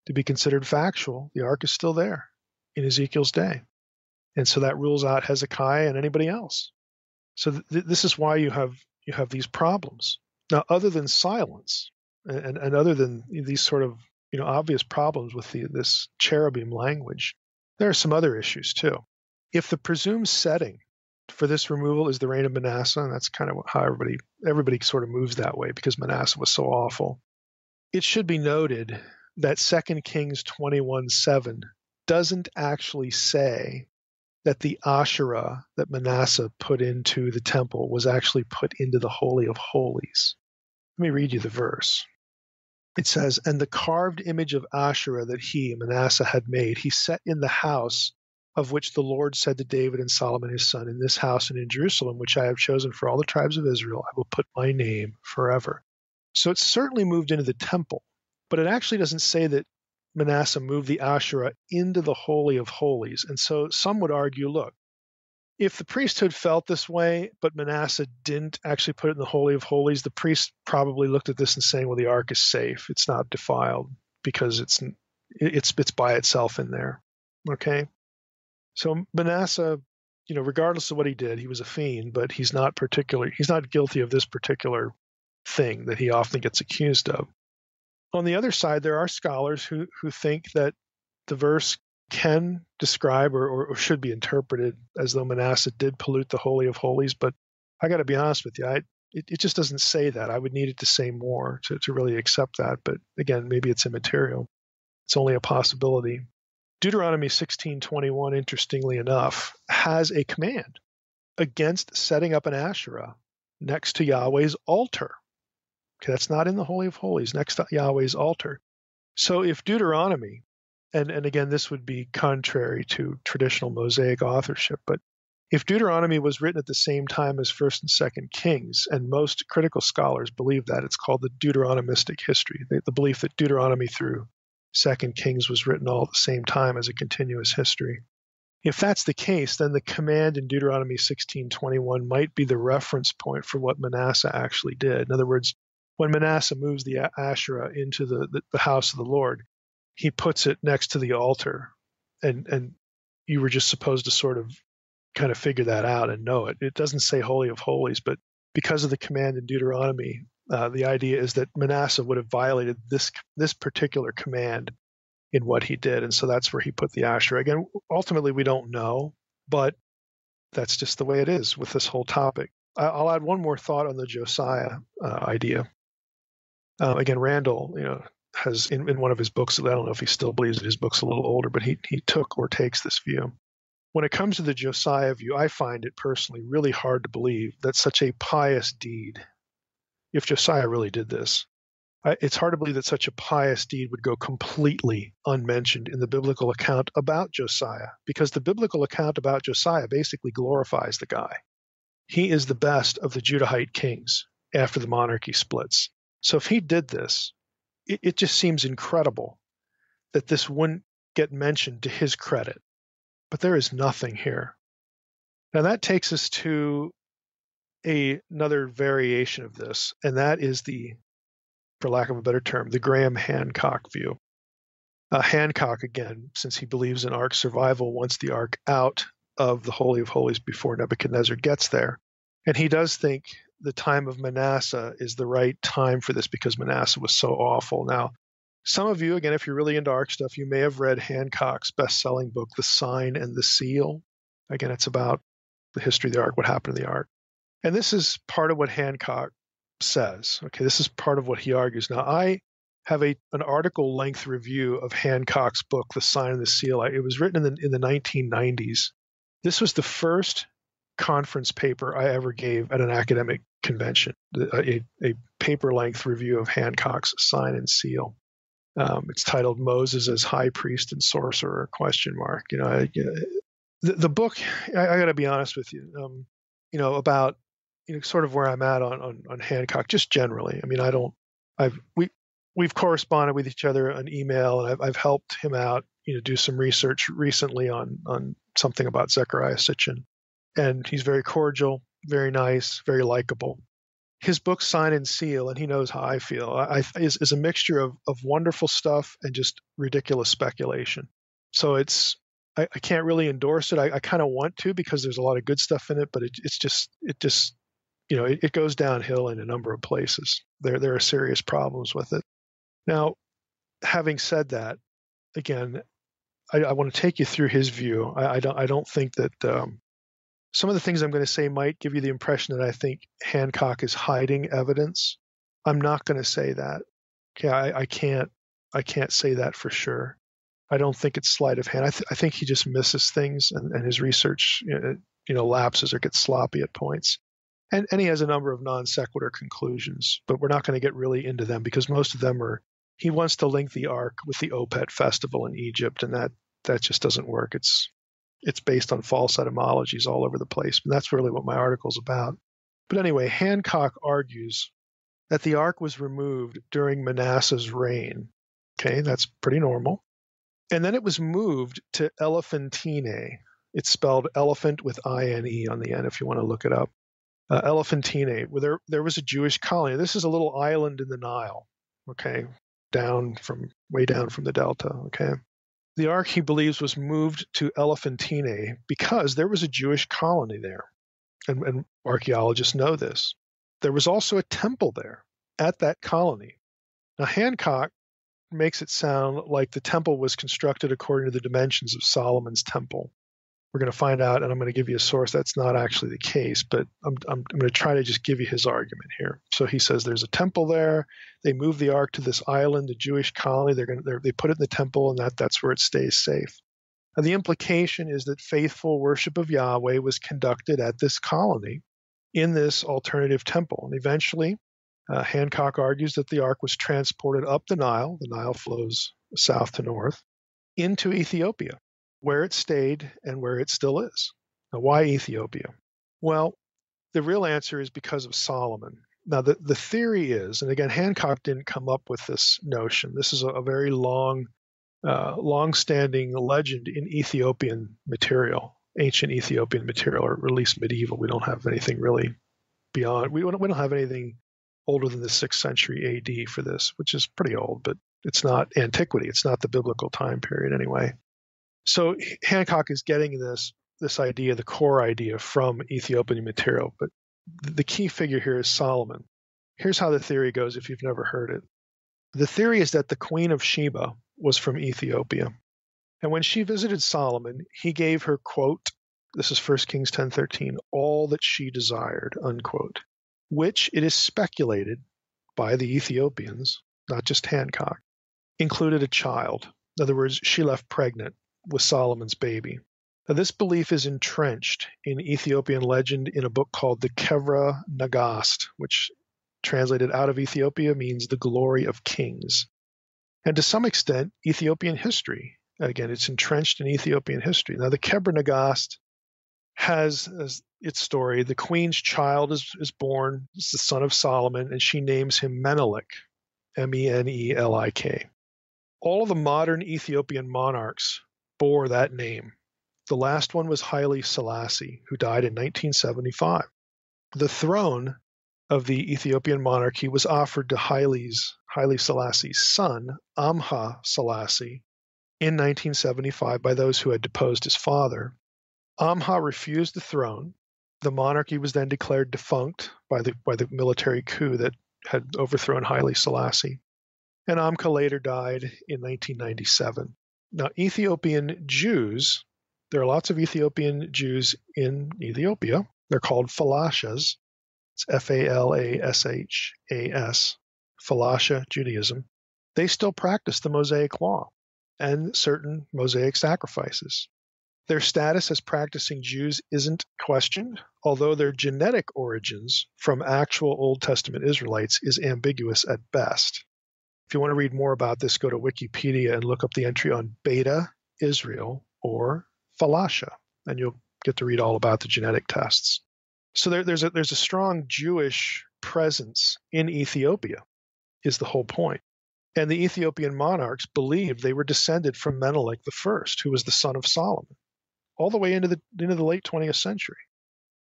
to be considered factual, the ark is still there in Ezekiel's day. And so that rules out Hezekiah and anybody else. So this is why you have these problems. Now, other than silence, And other than these sort of obvious problems with this cherubim language, there are some other issues too. If the presumed setting for this removal is the reign of Manasseh, and that's kind of how everybody sort of moves that way because Manasseh was so awful, it should be noted that 2 Kings 21:7 doesn't actually say that the Asherah that Manasseh put into the temple was actually put into the Holy of Holies. Let me read you the verse. It says, "And the carved image of Asherah that he, Manasseh, had made, he set in the house of which the Lord said to David and Solomon his son, 'In this house and in Jerusalem, which I have chosen for all the tribes of Israel, I will put my name forever.'" So it's certainly moved into the temple, but it actually doesn't say that Manasseh moved the Asherah into the Holy of Holies. And so some would argue, look, if the priesthood felt this way, but Manasseh didn't actually put it in the Holy of Holies, the priest probably looked at this and saying, well, the ark is safe. It's not defiled because it's by itself in there. Okay? So Manasseh, regardless of what he did, he was a fiend, but he's not guilty of this particular thing that he often gets accused of. On the other side, there are scholars who think that the verse can describe or should be interpreted as though Manasseh did pollute the Holy of Holies, but I got to be honest with you, it just doesn't say that. I would need it to say more to really accept that, but again, maybe it's immaterial. It's only a possibility. Deuteronomy 16:21, interestingly enough, has a command against setting up an Asherah next to Yahweh's altar. Okay, that's not in the Holy of Holies, next to Yahweh's altar. So if Deuteronomy, And again, this would be contrary to traditional Mosaic authorship, but if Deuteronomy was written at the same time as 1st and 2nd Kings, and most critical scholars believe that, it's called the Deuteronomistic history, the belief that Deuteronomy through 2nd Kings was written all at the same time as a continuous history. If that's the case, then the command in Deuteronomy 16:21 might be the reference point for what Manasseh actually did. In other words, when Manasseh moves the Asherah into the house of the Lord, he puts it next to the altar, and you were just supposed to sort of kind of figure that out and know it. It doesn't say Holy of Holies, but because of the command in Deuteronomy, The idea is that Manasseh would have violated this particular command in what he did, and so that's where he put the Asherah. Again, ultimately, we don't know, but that's just the way it is with this whole topic. I'll add one more thought on the Josiah idea. Again, Randall, has in one of his books, I don't know if he still believes it, his book's a little older, but he took or takes this view. When it comes to the Josiah view, I find it personally really hard to believe that such a pious deed, if Josiah really did this, it's hard to believe that such a pious deed would go completely unmentioned in the biblical account about Josiah, because the biblical account about Josiah basically glorifies the guy. He is the best of the Judahite kings after the monarchy splits. So if he did this, it just seems incredible that this wouldn't get mentioned to his credit. But there is nothing here. Now that takes us to another variation of this, and that is the, for lack of a better term, the Graham Hancock view. Hancock, again, since he believes in Ark survival, wants the Ark out of the Holy of Holies before Nebuchadnezzar gets there. And he does think the time of Manasseh is the right time for this because Manasseh was so awful. Now, some of you, again, if you're really into Ark stuff, you may have read Hancock's best-selling book, The Sign and the Seal. Again, it's about the history of the Ark, what happened to the Ark. And this is part of what Hancock says. Okay, this is part of what he argues. Now, I have an article-length review of Hancock's book, The Sign and the Seal. It was written in the 1990s. This was the first conference paper I ever gave at an academic convention, a paper-length review of Hancock's Sign and Seal. It's titled Moses as High Priest and Sorcerer, ? The book, I got to be honest with you, about sort of where I'm at on Hancock, just generally. I mean, we've corresponded with each other on email, and I've helped him out, do some research recently on something about Zechariah Sitchin. And he's very cordial, very nice, very likable. His book, Sign and Seal, and he knows how I feel, is a mixture of wonderful stuff and just ridiculous speculation. So I can't really endorse it. I kind of want to because there's a lot of good stuff in it, but it goes downhill in a number of places. There are serious problems with it. Now, having said that, again, I want to take you through his view. I don't think that some of the things I'm going to say might give you the impression that I think Hancock is hiding evidence. I'm not going to say that. Okay, I can't say that for sure. I don't think it's sleight of hand. I think he just misses things, and his research, lapses or gets sloppy at points. And he has a number of non sequitur conclusions, but we're not going to get really into them because most of them are. He wants to link the Ark with the Opet festival in Egypt, and that just doesn't work. It's based on false etymologies all over the place, and that's really what my article's about. But anyway, Hancock argues that the Ark was removed during Manasseh's reign. Okay, that's pretty normal. And then it was moved to Elephantine. It's spelled elephant with I-N-E on the end if you want to look it up. Elephantine, where there was a Jewish colony. This is a little island in the Nile, okay, way down from the delta, okay? The Ark, he believes, was moved to Elephantine because there was a Jewish colony there, and archaeologists know this. There was also a temple there at that colony. Now, Hancock makes it sound like the temple was constructed according to the dimensions of Solomon's temple. We're going to find out, and I'm going to give you a source. That's not actually the case, but I'm going to try to just give you his argument here. So he says there's a temple there. They moved the Ark to this island, the Jewish colony. They put it in the temple, and that's where it stays safe. And the implication is that faithful worship of Yahweh was conducted at this colony in this alternative temple. And eventually, Hancock argues that the Ark was transported up the Nile. The Nile flows south to north into Ethiopia, where it stayed and where it still is. Now, why Ethiopia? Well, the real answer is because of Solomon. Now, the theory is, and again, Hancock didn't come up with this notion. This is a very long-standing legend in Ethiopian material, ancient Ethiopian material, or at least medieval. We don't have anything really beyond. We don't have anything older than the 6th century AD for this, which is pretty old, but it's not antiquity. It's not the biblical time period anyway. So Hancock is getting this idea, the core idea, from Ethiopian material, but the key figure here is Solomon. Here's how the theory goes if you've never heard it. The theory is that the Queen of Sheba was from Ethiopia. And when she visited Solomon, he gave her, quote, this is 1 Kings 10:13, all that she desired, unquote, which it is speculated by the Ethiopians, not just Hancock, included a child. In other words, she left pregnant with Solomon's baby. Now, this belief is entrenched in Ethiopian legend in a book called the Kebra Nagast, which translated out of Ethiopia means the glory of kings. And to some extent, Ethiopian history. Again, it's entrenched in Ethiopian history. Now, the Kebra Nagast has as its story, the queen's child is born, it's the son of Solomon, and she names him Menelik, M-E-N-E-L-I-K. All of the modern Ethiopian monarchs bore that name. The last one was Haile Selassie, who died in 1975. The throne of the Ethiopian monarchy was offered to Haile Selassie's son, Amha Selassie, in 1975 by those who had deposed his father. Amha refused the throne. The monarchy was then declared defunct by the military coup that had overthrown Haile Selassie. And Amha later died in 1997. Now, Ethiopian Jews, there are lots of Ethiopian Jews in Ethiopia. They're called Falashas. It's F-A-L-A-S-H-A-S, Falasha Judaism. They still practice the Mosaic Law and certain Mosaic sacrifices. Their status as practicing Jews isn't questioned, although their genetic origins from actual Old Testament Israelites is ambiguous at best. If you want to read more about this, go to Wikipedia and look up the entry on Beta Israel or Falasha, and you'll get to read all about the genetic tests. So there's a strong Jewish presence in Ethiopia, is the whole point. And the Ethiopian monarchs believed they were descended from Menelik I, who was the son of Solomon, all the way into the late 20th century.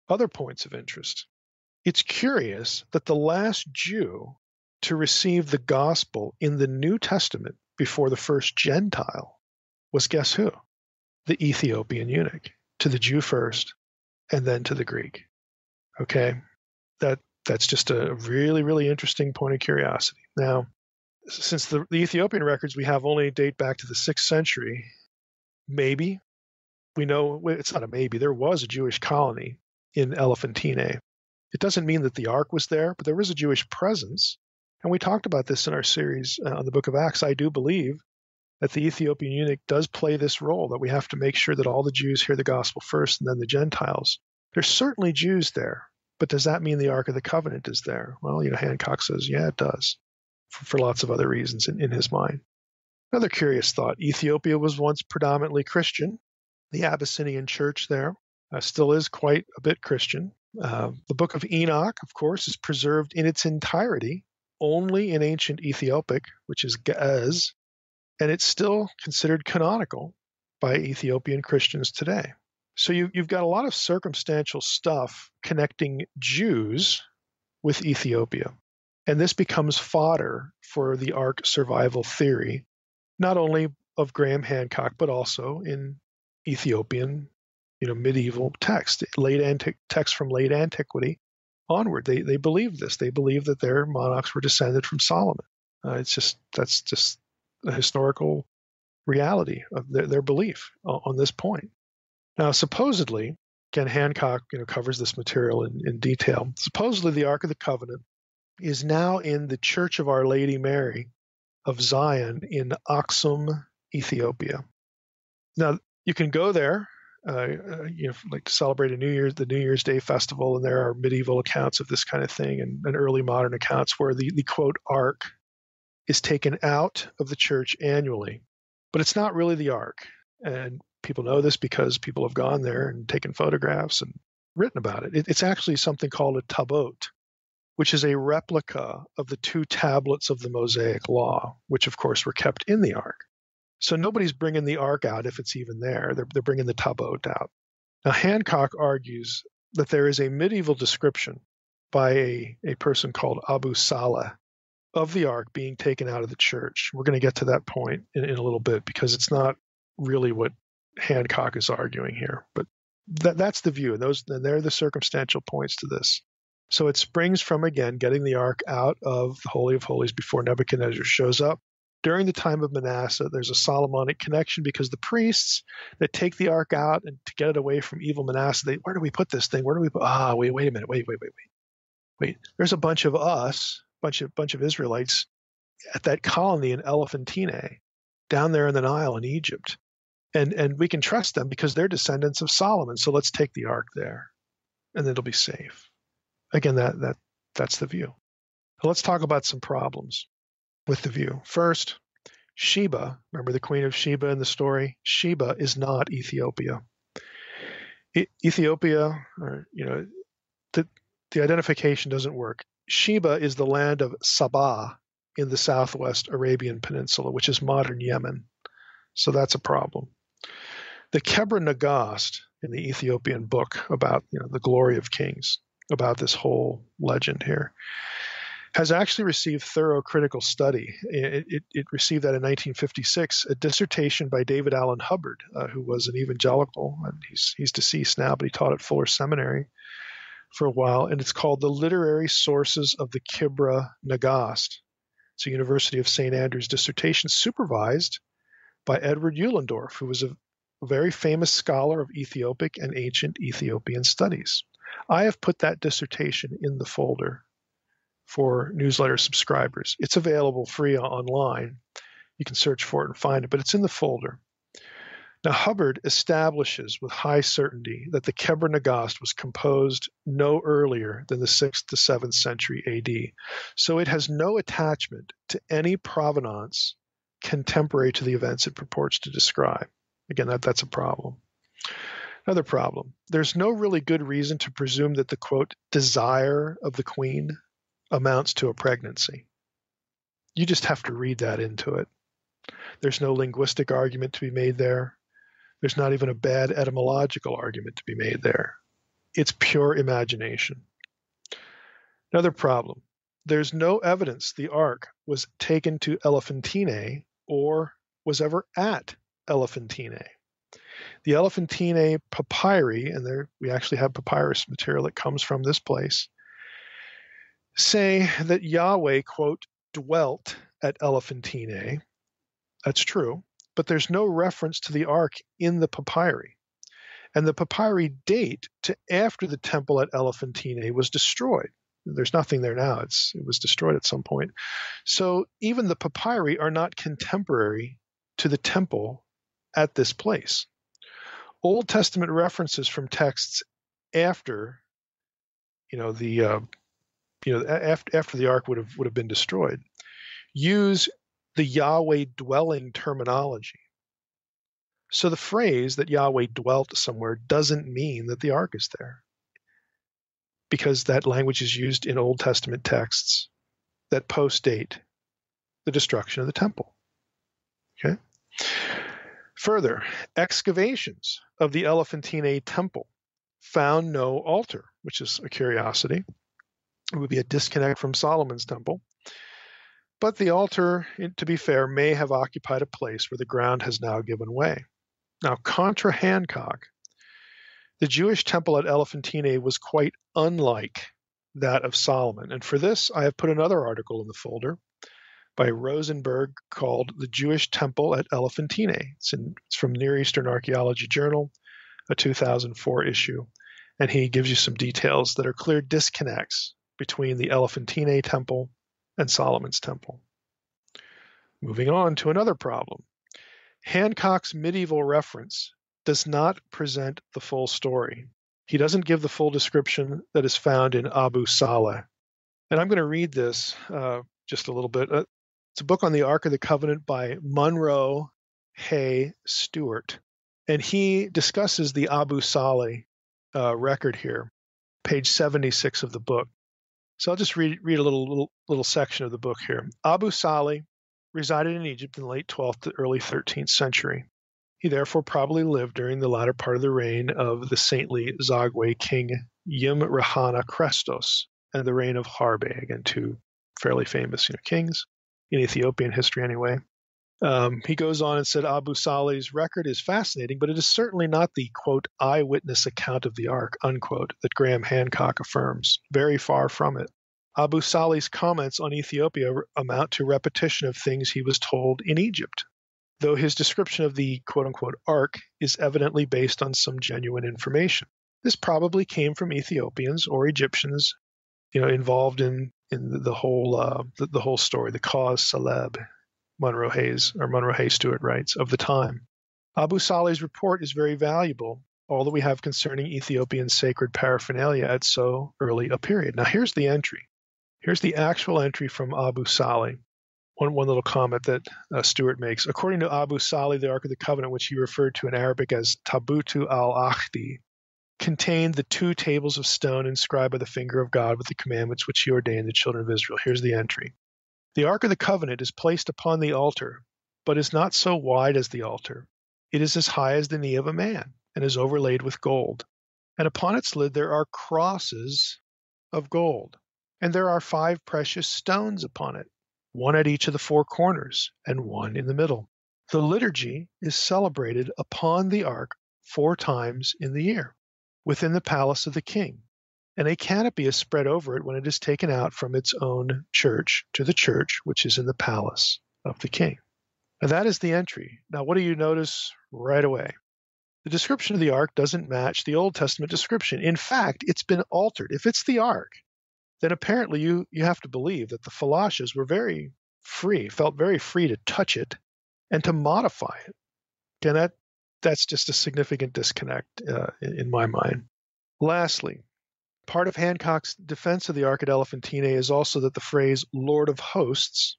Other points of interest. It's curious that the last Jew to receive the gospel in the New Testament before the first Gentile was, guess who? The Ethiopian eunuch, to the Jew first and then to the Greek. Okay? That's just a really, really interesting point of curiosity. Now, since the Ethiopian records we have only date back to the 6th century, maybe. We know it's not a maybe. There was a Jewish colony in Elephantine. It doesn't mean that the Ark was there, but there was a Jewish presence. And we talked about this in our series on the Book of Acts. I do believe that the Ethiopian eunuch does play this role, that we have to make sure that all the Jews hear the gospel first and then the Gentiles. There's certainly Jews there, but does that mean the Ark of the Covenant is there? Well, Hancock says, yeah, it does, for lots of other reasons in his mind. Another curious thought, Ethiopia was once predominantly Christian. The Abyssinian church there still is quite a bit Christian. The Book of Enoch, of course, is preserved in its entirety only in ancient Ethiopic, which is Ge'ez, and it's still considered canonical by Ethiopian Christians today. So you've got a lot of circumstantial stuff connecting Jews with Ethiopia, and this becomes fodder for the Ark survival theory, not only of Graham Hancock, but also in Ethiopian, medieval text, text from late antiquity onward. They believed this. They believed that their monarchs were descended from Solomon. That's just a historical reality of their belief on this point. Now, supposedly, again, Hancock covers this material in detail. Supposedly, the Ark of the Covenant is now in the Church of Our Lady Mary of Zion in Aksum, Ethiopia. Now, you can go there, like celebrate the New Year's Day festival, and there are medieval accounts of this kind of thing and early modern accounts where the quote Ark is taken out of the church annually, but it's not really the Ark. And people know this because people have gone there and taken photographs and written about it. It's actually something called a tabot, which is a replica of the two tablets of the Mosaic Law, which of course were kept in the Ark. So nobody's bringing the Ark out if it's even there. They're bringing the tabot out. Now, Hancock argues that there is a medieval description by a person called Abu Salah of the Ark being taken out of the church. We're going to get to that point in a little bit because it's not really what Hancock is arguing here. But that's the view. And there are the circumstantial points to this. So it springs from, again, getting the ark out of the Holy of Holies before Nebuchadnezzar shows up. During the time of Manasseh, there's a Solomonic connection because the priests that take the ark out and to get it away from evil Manasseh, where do we put this thing? Where do we put? Wait a minute. There's a bunch of us, bunch of Israelites at that colony in Elephantine down there in the Nile in Egypt. And we can trust them because they're descendants of Solomon. So let's take the ark there and it'll be safe. Again, that's the view. Now let's talk about some problems with the view. First, Sheba, remember the queen of Sheba in the story? Sheba is not Ethiopia. Ethiopia, or, you know, the identification doesn't work. Sheba is the land of Sabah in the southwest Arabian Peninsula, which is modern Yemen. So that's a problem. The Kebra Nagast in the Ethiopian book about, you know, the glory of kings, about this whole legend here, has actually received thorough critical study. It received that in 1956, a dissertation by David Allen Hubbard, who was an evangelical, and he's deceased now, but he taught at Fuller Seminary for a while, and it's called The Literary Sources of the Kebra Nagast. It's a University of St. Andrews dissertation supervised by Edward Uhlendorf, who was a very famous scholar of Ethiopic and ancient Ethiopian studies. I have put that dissertation in the folder for newsletter subscribers. It's available free online. You can search for it and find it, but it's in the folder. Now, Hubbard establishes with high certainty that the Kebra Nagast was composed no earlier than the 6th to 7th century AD, so it has no attachment to any provenance contemporary to the events it purports to describe. Again, that's a problem. Another problem, there's no really good reason to presume that the, quote, desire of the queen amounts to a pregnancy. You just have to read that into it. There's no linguistic argument to be made there. There's not even a bad etymological argument to be made there. It's pure imagination. Another problem. There's no evidence the ark was taken to Elephantine or was ever at Elephantine. The Elephantine papyri, and there we actually have papyrus material that comes from this place, say that Yahweh, quote, dwelt at Elephantine. That's true, but there's no reference to the ark in the papyri. And the papyri date to after the temple at Elephantine was destroyed. There's nothing there now. It was destroyed at some point. So even the papyri are not contemporary to the temple at this place. Old Testament references from texts after, you know, the after the ark would have been destroyed use the Yahweh dwelling terminology. So the phrase that Yahweh dwelt somewhere doesn't mean that the ark is there, because that language is used in Old Testament texts that post-date the destruction of the temple. Okay. Further, excavations of the Elephantine temple found no altar, which is a curiosity. It would be a disconnect from Solomon's temple. But the altar, to be fair, may have occupied a place where the ground has now given way. Now, contra Hancock, the Jewish temple at Elephantine was quite unlike that of Solomon. And for this, I have put another article in the folder by Rosenberg called The Jewish Temple at Elephantine. It's from Near Eastern Archaeology Journal, a 2004 issue. And he gives you some details that are clear disconnects between the Elephantine temple and Solomon's temple. Moving on to another problem. Hancock's medieval reference does not present the full story. He doesn't give the full description that is found in Abu Salah. And I'm going to read this just a little bit. It's a book on the Ark of the Covenant by Munro Hay Stewart. And he discusses the Abu Salah record here, page 76 of the book. So I'll just read a little section of the book here. Abu Salah resided in Egypt in the late 12th to early 13th century. He therefore probably lived during the latter part of the reign of the saintly Zagwe king Yimrahana Krestos and the reign of Harbe, again, two fairly famous kings, in Ethiopian history anyway. He goes on and said, Abu Saleh's record is fascinating, but it is certainly not the, quote, eyewitness account of the ark, unquote, that Graham Hancock affirms. Very far from it. Abu Saleh's comments on Ethiopia amount to repetition of things he was told in Egypt, though his description of the, quote, unquote, ark is evidently based on some genuine information. This probably came from Ethiopians or Egyptians, involved in the whole story, the cause celeb, Munro Hay Stewart writes, of the time. Abu Saleh's report is very valuable, all that we have concerning Ethiopian sacred paraphernalia at so early a period. Now, here's the entry. Here's the actual entry from Abu Saleh. One little comment that Stewart makes. According to Abu Saleh, the Ark of the Covenant, which he referred to in Arabic as Tabutu al-Akhdi, contained the 2 tables of stone inscribed by the finger of God with the commandments which he ordained the children of Israel. Here's the entry. The Ark of the Covenant is placed upon the altar, but is not so wide as the altar. It is as high as the knee of a man, and is overlaid with gold. And upon its lid there are crosses of gold, and there are 5 precious stones upon it, 1 at each of the 4 corners, and 1 in the middle. The liturgy is celebrated upon the ark 4 times in the year, within the palace of the king, and a canopy is spread over it when it is taken out from its own church to the church which is in the palace of the king. And that is the entry. Now, what do you notice right away? The description of the ark doesn't match the Old Testament description. In fact, it's been altered. If it's the ark, then apparently you have to believe that the Philashahs were very free, felt very free to touch it and to modify it. And that's just a significant disconnect in my mind. Lastly, part of Hancock's defense of the Ark at Elephantine is also that the phrase Lord of Hosts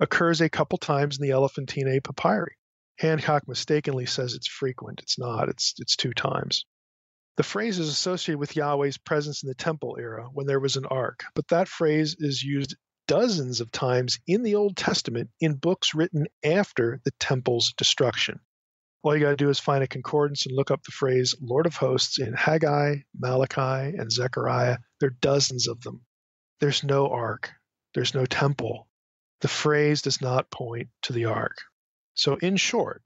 occurs a couple times in the Elephantine papyri. Hancock mistakenly says it's frequent. It's not. It's 2 times. The phrase is associated with Yahweh's presence in the temple era when there was an ark, but that phrase is used dozens of times in the Old Testament in books written after the temple's destruction. All you got to do is find a concordance and look up the phrase Lord of Hosts in Haggai, Malachi, and Zechariah. There are dozens of them. There's no ark. There's no temple. The phrase does not point to the ark. So in short,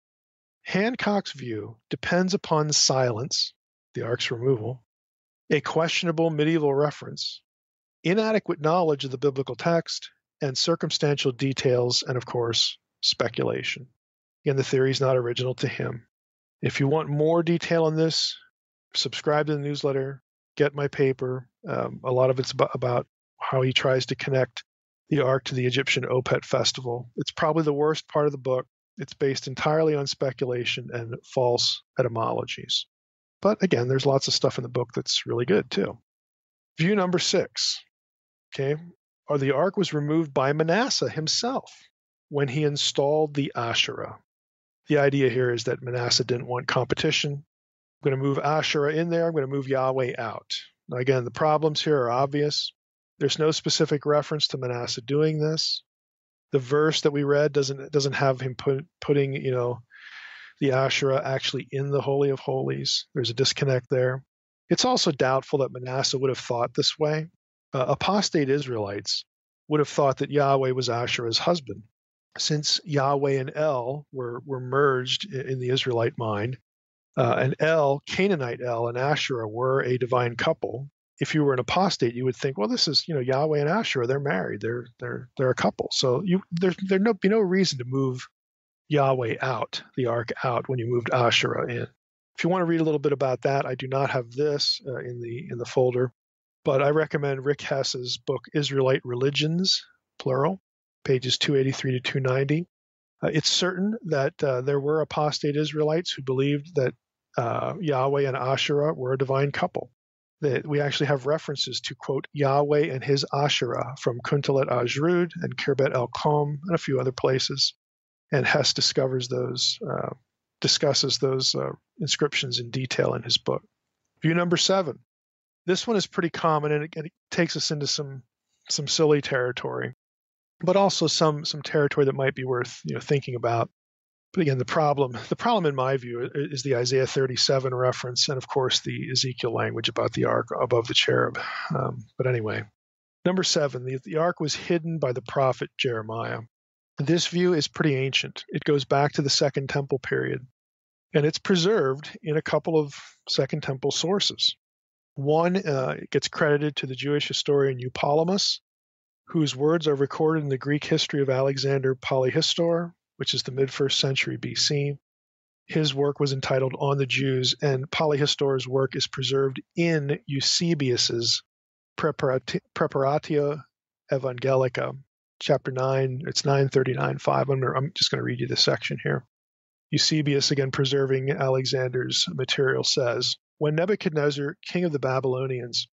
Hancock's view depends upon silence, the ark's removal, a questionable medieval reference, inadequate knowledge of the biblical text, and circumstantial details, and of course, speculation. Again, the theory is not original to him. If you want more detail on this, subscribe to the newsletter, get my paper. A lot of it's about how he tries to connect the ark to the Egyptian Opet festival. It's probably the worst part of the book. It's based entirely on speculation and false etymologies. But again, there's lots of stuff in the book that's really good, too. View number 6, okay? Or the ark was removed by Manasseh himself when he installed the Asherah. The idea here is that Manasseh didn't want competition. I'm going to move Asherah in there. I'm going to move Yahweh out. Now, again, the problems here are obvious. There's no specific reference to Manasseh doing this. The verse that we read doesn't have him putting, the Asherah actually in the Holy of Holies. There's a disconnect there. It's also doubtful that Manasseh would have thought this way. Apostate Israelites would have thought that Yahweh was Asherah's husband. Since Yahweh and El were merged in the Israelite mind, and El, Canaanite El, and Asherah were a divine couple. If you were an apostate, you would think, well, this is, Yahweh and Asherah, they're married, they're a couple. So there'd be no reason to move Yahweh out, the ark out, when you moved Asherah in. If you want to read a little bit about that, I do not have this in the folder, but I recommend Rick Hess's book, Israelite Religions, plural, pages 283 to 290. It's certain that there were apostate Israelites who believed that Yahweh and Asherah were a divine couple. That we actually have references to, quote, Yahweh and his Asherah from Kuntalet Ajrud and Kirbet Elkom and a few other places. And Hess discusses those inscriptions in detail in his book. View number 7. This one is pretty common, and it takes us into some silly territory, but also some territory that might be worth thinking about. But again, the problem in my view is the Isaiah 37 reference, and of course the Ezekiel language about the ark above the cherub. But anyway, number 7, the ark was hidden by the prophet Jeremiah. This view is pretty ancient. It goes back to the Second Temple period, and it's preserved in a couple of Second Temple sources. One, it gets credited to the Jewish historian Eupolemus, whose words are recorded in the Greek history of Alexander Polyhistor, which is the mid-1st century BC. His work was entitled On the Jews, and Polyhistor's work is preserved in Eusebius's Preparatio Evangelica, chapter 9, it's 939-5. I'm just going to read you this section here. Eusebius, again preserving Alexander's material, says, "When Nebuchadnezzar, king of the Babylonians,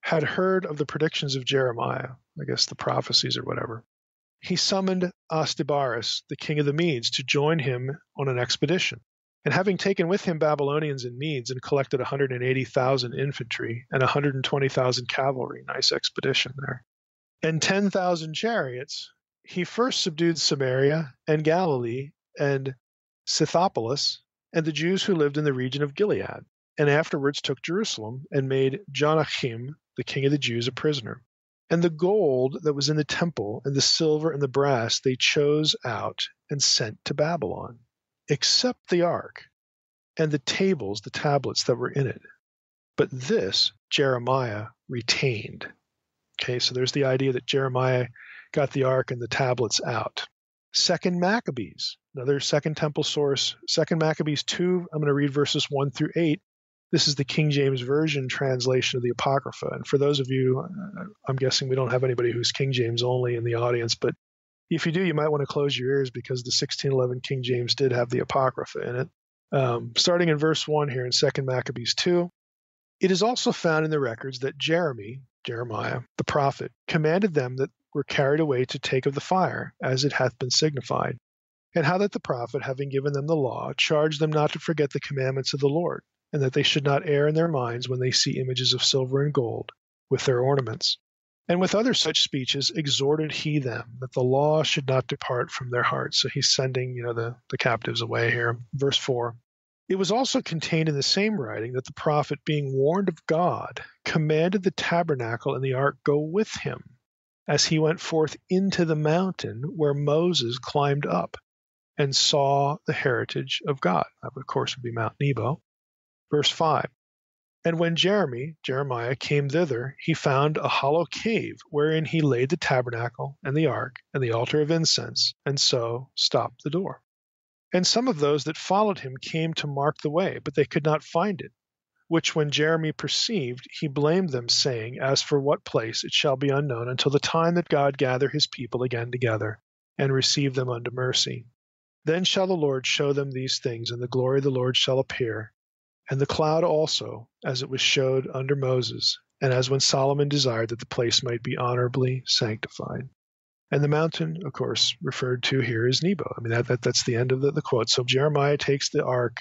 had heard of the predictions of Jeremiah," I guess the prophecies or whatever, "he summoned Astibarus, the king of the Medes, to join him on an expedition. And having taken with him Babylonians and Medes and collected 180,000 infantry and 120,000 cavalry," nice expedition there, "and 10,000 chariots, he first subdued Samaria and Galilee and Scythopolis and the Jews who lived in the region of Gilead, and afterwards took Jerusalem and made Joachim, the king of the Jews, a prisoner. And the gold that was in the temple and the silver and the brass they chose out and sent to Babylon, except the ark and the tables, the tablets that were in it. But this Jeremiah retained." Okay, so there's the idea that Jeremiah got the ark and the tablets out. Second Maccabees, another Second Temple source, Second Maccabees 2, I'm going to read verses 1 through 8. This is the King James Version translation of the Apocrypha. And for those of you, I'm guessing we don't have anybody who's King James only in the audience, but if you do, you might want to close your ears because the 1611 King James did have the Apocrypha in it. Starting in verse 1 here in 2 Maccabees 2, "It is also found in the records that Jeremiah, the prophet, commanded them that were carried away to take of the fire, as it hath been signified, and how that the prophet, having given them the law, charged them not to forget the commandments of the Lord, and that they should not err in their minds when they see images of silver and gold with their ornaments. And with other such speeches exhorted he them that the law should not depart from their hearts." So he's sending, the captives away here. Verse 4, "It was also contained in the same writing that the prophet, being warned of God, commanded the tabernacle and the ark go with him, as he went forth into the mountain where Moses climbed up and saw the heritage of God." That, of course, would be Mount Nebo. Verse 5, "And when Jeremiah came thither, he found a hollow cave wherein he laid the tabernacle and the ark and the altar of incense, and so stopped the door. And some of those that followed him came to mark the way, but they could not find it, which when Jeremiah perceived, he blamed them, saying, as for what place it shall be unknown until the time that God gather his people again together and receive them unto mercy. Then shall the Lord show them these things, and the glory of the Lord shall appear. And the cloud also, as it was showed under Moses, and as when Solomon desired that the place might be honorably sanctified." And the mountain, of course, referred to here is Nebo. That's the end of the quote. So Jeremiah takes the ark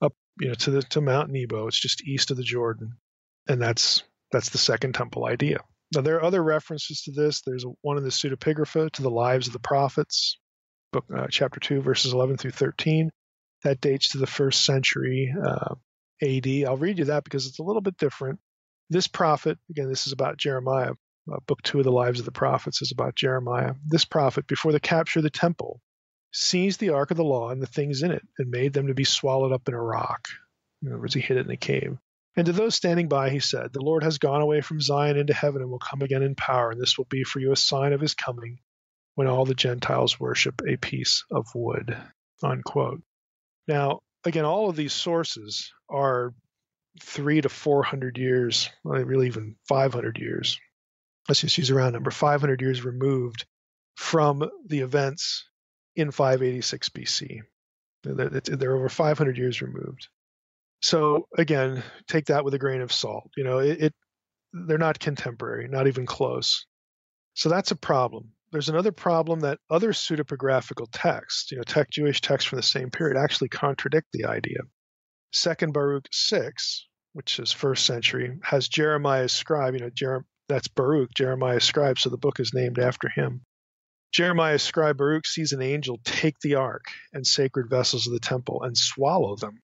up, to Mount Nebo. It's just east of the Jordan, and that's the Second Temple idea. Now there are other references to this. There's one in the Pseudepigrapha to the Lives of the Prophets, book chapter 2, verses 11 through 13. That dates to the 1st century. AD. I'll read you that because it's a little bit different. This prophet, again, this is about Jeremiah. Book 2 of the Lives of the Prophets is about Jeremiah. "This prophet, before the capture of the temple, seized the Ark of the Law and the things in it, and made them to be swallowed up in a rock." In other words, he hid it in a cave. "And to those standing by, he said, the Lord has gone away from Zion into heaven and will come again in power, and this will be for you a sign of his coming when all the Gentiles worship a piece of wood." Unquote. Now, again, all of these sources are 300 to 400 years, really even 500 years. Let's just use a round number, 500 years removed from the events in 586 BC. They're over 500 years removed. So again, take that with a grain of salt. They're not contemporary, not even close. So that's a problem. There's another problem that other pseudepigraphical texts, Jewish texts from the same period, actually contradict the idea. 2 Baruch 6, which is 1st century, has Jeremiah's scribe, that's Baruch, Jeremiah's scribe, so the book is named after him. Jeremiah's scribe Baruch sees an angel take the ark and sacred vessels of the temple and swallow them.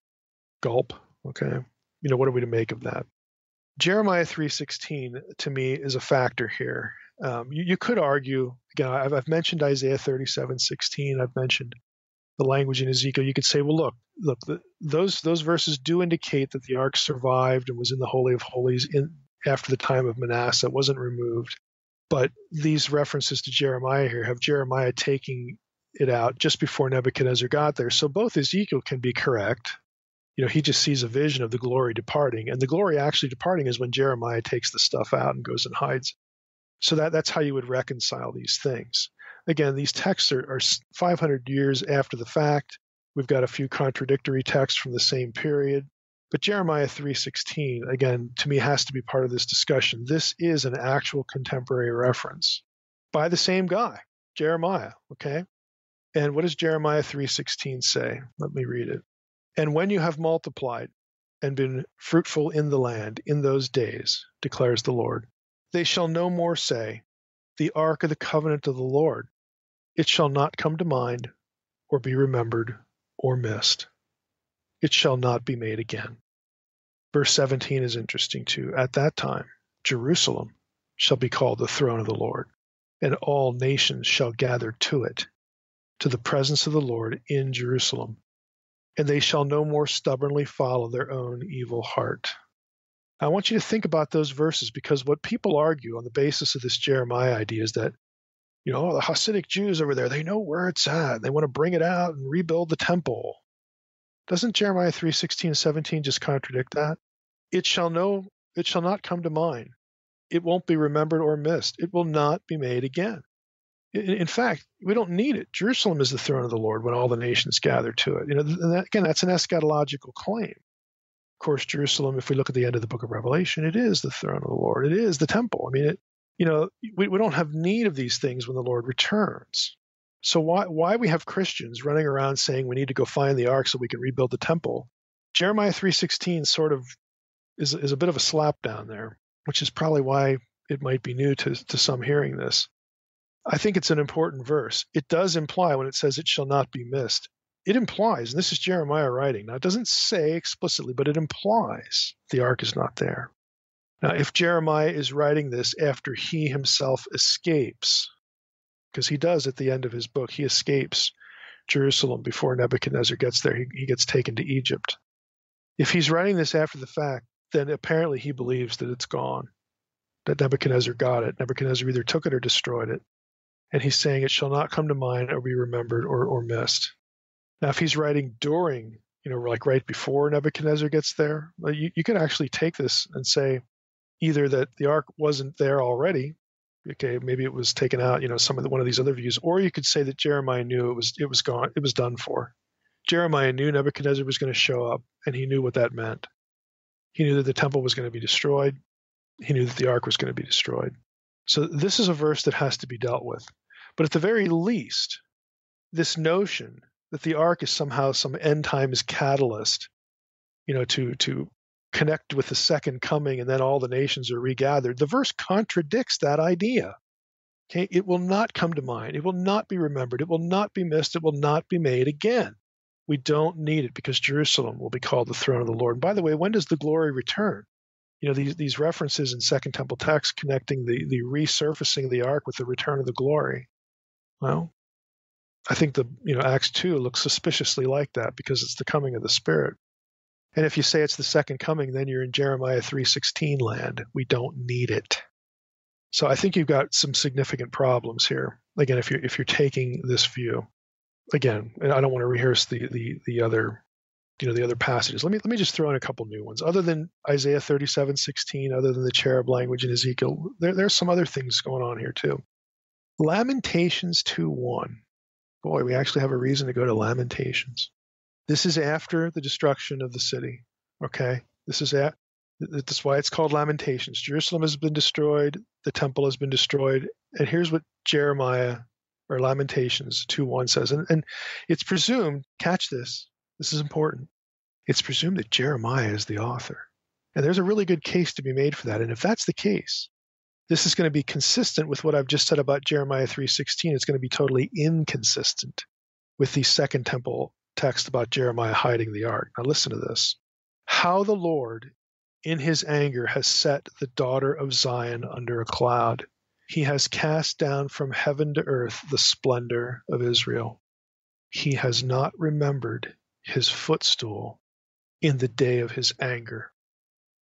Gulp. Okay. What are we to make of that? Jeremiah 3:16, to me, is a factor here. You could argue, again, I've mentioned Isaiah 37:16. I've mentioned the language in Ezekiel. You could say, well, look, those verses do indicate that the ark survived and was in the Holy of Holies after the time of Manasseh. It wasn't removed. But these references to Jeremiah here have Jeremiah taking it out just before Nebuchadnezzar got there. So both Ezekiel can be correct. He just sees a vision of the glory departing. And the glory actually departing is when Jeremiah takes the stuff out and goes and hides it. So that's how you would reconcile these things. Again, these texts are 500 years after the fact. We've got a few contradictory texts from the same period. But Jeremiah 3:16, again, to me has to be part of this discussion. This is an actual contemporary reference by the same guy, Jeremiah, okay? And what does Jeremiah 3:16 say? Let me read it. And when you have multiplied and been fruitful in the land in those days, declares the Lord, they shall no more say, the ark of the covenant of the Lord, it shall not come to mind or be remembered or missed. It shall not be made again. Verse 17 is interesting too. At that time, Jerusalem shall be called the throne of the Lord, and all nations shall gather to it, to the presence of the Lord in Jerusalem. And they shall no more stubbornly follow their own evil heart. I want you to think about those verses, because what people argue on the basis of this Jeremiah idea is that, the Hasidic Jews over there, they know where it's at. They want to bring it out and rebuild the temple. Doesn't Jeremiah 3:16-17 just contradict that? It shall not come to mind. It won't be remembered or missed. It will not be made again. In fact, we don't need it. Jerusalem is the throne of the Lord when all the nations gather to it. Again, that's an eschatological claim. Of course, Jerusalem, if we look at the end of the book of Revelation, it is the throne of the Lord. It is the temple. We don't have need of these things when the Lord returns. So why we have Christians running around saying we need to go find the ark so we can rebuild the temple? Jeremiah 3:16 sort of is a bit of a slap down there, which is probably why it might be new to some hearing this. I think it's an important verse. It does imply, when it says it shall not be missed, it implies, and this is Jeremiah writing. Now, it doesn't say explicitly, but it implies the ark is not there. Now, if Jeremiah is writing this after he himself escapes, because he does at the end of his book. He escapes Jerusalem before Nebuchadnezzar gets there. He gets taken to Egypt. If he's writing this after the fact, then apparently he believes that it's gone, that Nebuchadnezzar got it. Nebuchadnezzar either took it or destroyed it. And he's saying it shall not come to mind or be remembered or missed. Now, if he's writing during, like right before Nebuchadnezzar gets there, you could actually take this and say either that the ark wasn't there already, okay, maybe it was taken out, one of these other views. Or you could say that Jeremiah knew it was gone, it was done for. Jeremiah knew Nebuchadnezzar was going to show up, and he knew what that meant. He knew that the temple was going to be destroyed. He knew that the ark was going to be destroyed. So this is a verse that has to be dealt with. But at the very least, this notion that the ark is somehow some end times catalyst, to connect with the second coming, and then all the nations are regathered. The verse contradicts that idea. Okay, it will not come to mind. It will not be remembered. It will not be missed. It will not be made again. We don't need it because Jerusalem will be called the throne of the Lord. And by the way, when does the glory return? These references in Second Temple texts connecting the resurfacing of the ark with the return of the glory. Well, I think Acts 2 looks suspiciously like that because it's the coming of the Spirit. And if you say it's the second coming, then you're in Jeremiah 3:16 land. We don't need it. So I think you've got some significant problems here. Again, if you're taking this view, again, and I don't want to rehearse the other, the other passages. Let me just throw in a couple new ones. Other than Isaiah 37:16, other than the cherub language in Ezekiel, there's some other things going on here too. Lamentations 2:1. Boy, we actually have a reason to go to Lamentations. This is after the destruction of the city, okay? That's why it's called Lamentations. Jerusalem has been destroyed. The temple has been destroyed. And here's what Jeremiah, or Lamentations 2:1 says. And it's presumed, catch this, this is important. It's presumed that Jeremiah is the author. And there's a really good case to be made for that. And if that's the case, this is going to be consistent with what I've just said about Jeremiah 3:16. It's going to be totally inconsistent with the Second Temple text about Jeremiah hiding the ark. Now listen to this. How the Lord in his anger has set the daughter of Zion under a cloud. He has cast down from heaven to earth the splendor of Israel. He has not remembered his footstool in the day of his anger.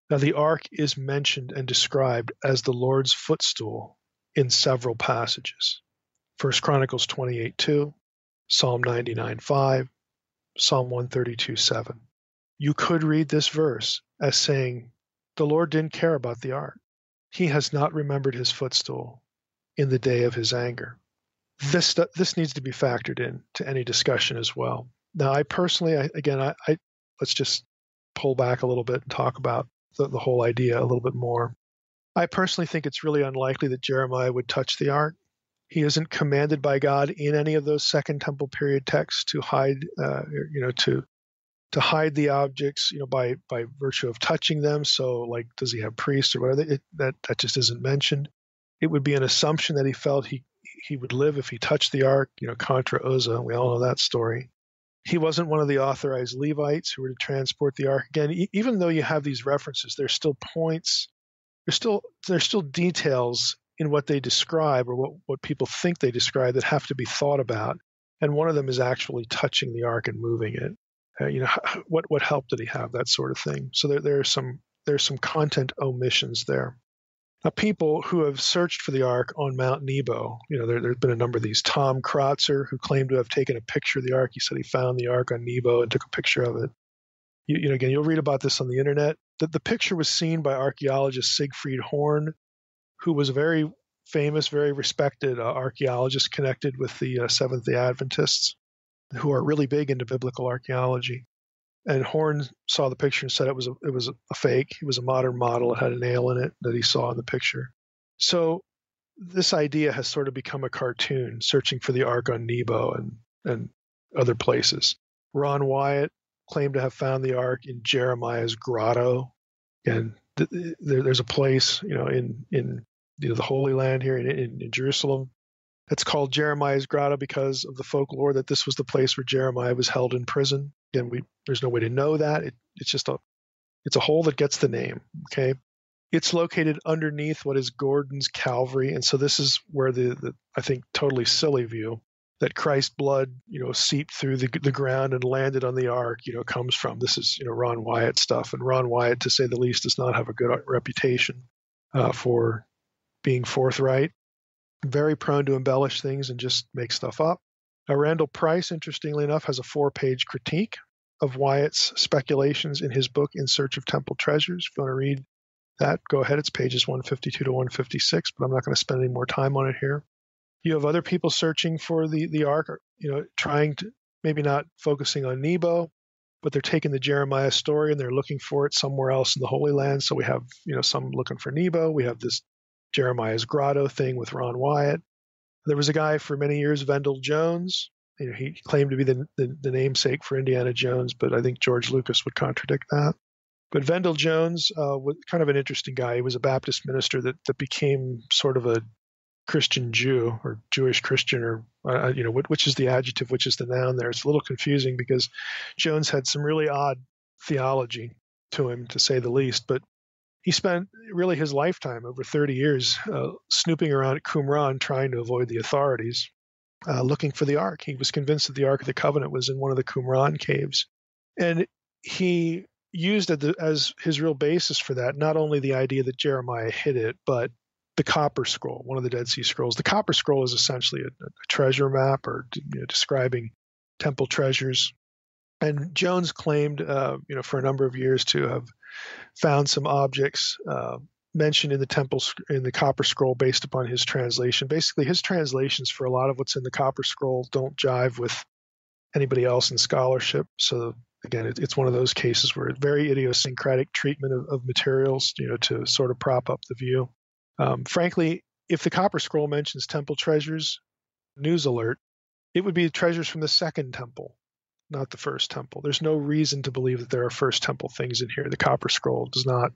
Now, the ark is mentioned and described as the Lord's footstool in several passages. 1 Chronicles 28:2, Psalm 99:5, Psalm 132:7. You could read this verse as saying, the Lord didn't care about the ark. He has not remembered his footstool in the day of his anger. This needs to be factored in to any discussion as well. Now, I personally, I let's just pull back a little bit and talk about the whole idea a little bit more. I personally think it's really unlikely that Jeremiah would touch the ark. He isn't commanded by God in any of those Second Temple period texts to hide, to hide the objects, by virtue of touching them. So, like, does he have priests or whatever? That just isn't mentioned. It would be an assumption that he felt he would live if he touched the ark, contra Uzzah. We all know that story. He wasn't one of the authorized Levites who were to transport the ark. Again, even though you have these references, there's still points, there's still details in what they describe or what people think they describe that have to be thought about. And one of them is actually touching the ark and moving it. What help did he have? That sort of thing. So there's some content omissions there. Now, people who have searched for the ark on Mount Nebo, there's been a number of these. Tom Crotzer, who claimed to have taken a picture of the ark, he said he found the ark on Nebo and took a picture of it. Again, you'll read about this on the internet. The picture was seen by archaeologist Siegfried Horn, who was a very famous, very respected archaeologist connected with the Seventh-day Adventists, who are really big into biblical archaeology. And Horn saw the picture and said it was a fake. It was a modern model. It had a nail in it that he saw in the picture. So this idea has sort of become a cartoon, searching for the ark on Nebo and other places. Ron Wyatt claimed to have found the ark in Jeremiah's grotto. And there's a place, in the Holy Land here in Jerusalem. It's called Jeremiah's grotto because of the folklore that this was the place where Jeremiah was held in prison. Again, there's no way to know that. It's just a hole that gets the name. Okay, it's located underneath what is Gordon's Calvary, and so this is where the I think totally silly view that Christ's blood seeped through the ground and landed on the ark comes from. This is Ron Wyatt stuff, and Ron Wyatt, to say the least, does not have a good reputation for being forthright. Very prone to embellish things and just make stuff up. Now, Randall Price, interestingly enough, has a 4-page critique of Wyatt's speculations in his book In Search of Temple Treasures. If you want to read that, go ahead. It's pages 152 to 156, but I'm not going to spend any more time on it here. You have other people searching for the ark, trying to, maybe not focusing on Nebo, but they're taking the Jeremiah story and they're looking for it somewhere else in the Holy Land. So we have, some looking for Nebo. We have this Jeremiah's grotto thing with Ron Wyatt. There was a guy for many years, Vendell Jones. He claimed to be the namesake for Indiana Jones, but I think George Lucas would contradict that. But Vendell Jones was kind of an interesting guy. He was a Baptist minister that became sort of a Christian Jew or Jewish Christian, or which is the adjective, which is the noun there. It's a little confusing because Jones had some really odd theology to him, to say the least, but he spent really his lifetime, over 30 years, snooping around at Qumran trying to avoid the authorities, looking for the Ark. He was convinced that the Ark of the Covenant was in one of the Qumran caves. And he used as his real basis for that not only the idea that Jeremiah hid it, but the Copper Scroll, one of the Dead Sea Scrolls. The Copper Scroll is essentially a treasure map or describing temple treasures. And Jones claimed, for a number of years to have found some objects mentioned in the temple in the Copper Scroll based upon his translation. Basically, his translations for a lot of what's in the Copper Scroll don't jive with anybody else in scholarship. So again, it's one of those cases where very idiosyncratic treatment of materials, to sort of prop up the view. Frankly, if the Copper Scroll mentions temple treasures, news alert, it would be treasures from the Second Temple, not the First Temple. There's no reason to believe that there are First Temple things in here. The Copper Scroll does not,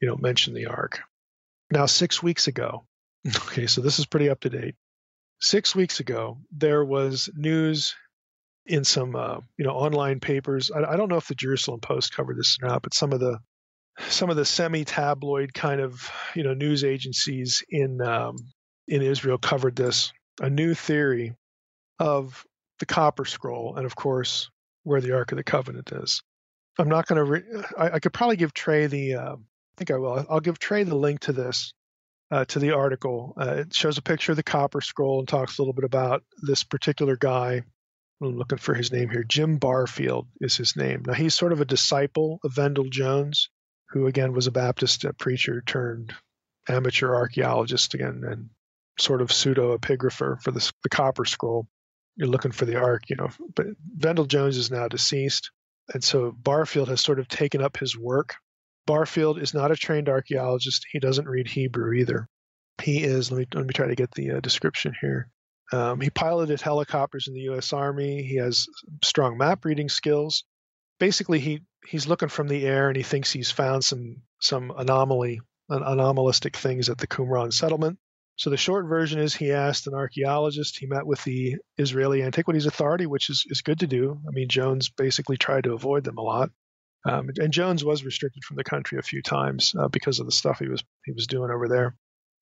mention the Ark. Now, 6 weeks ago, okay, so this is pretty up to date. 6 weeks ago, there was news in some, online papers. I don't know if the Jerusalem Post covered this or not, but some of the semi-tabloid kind of, news agencies in in Israel covered this, a new theory of the Copper Scroll and, of course, where the Ark of the Covenant is. I'm not going to I could probably give Trey the I think I will. I'll give Trey the link to this, to the article. It shows a picture of the Copper Scroll and talks a little bit about this particular guy. I'm looking for his name here. Jim Barfield is his name. Now, he's sort of a disciple of Wendell Jones, who, again, was a Baptist preacher turned amateur archaeologist again and sort of pseudo-epigrapher for the Copper Scroll. You're looking for the Ark, you know. But Wendell Jones is now deceased, and so Barfield has sort of taken up his work. Barfield is not a trained archaeologist. He doesn't read Hebrew either. He is, let me try to get the description here. He piloted helicopters in the U.S. Army. He has strong map reading skills. Basically, he's looking from the air, and he thinks he's found some anomalistic things at the Qumran settlement. So the short version is he asked an archaeologist. He met with the Israeli Antiquities Authority, which is good to do. I mean, Jones basically tried to avoid them a lot. And Jones was restricted from the country a few times because of the stuff he was doing over there.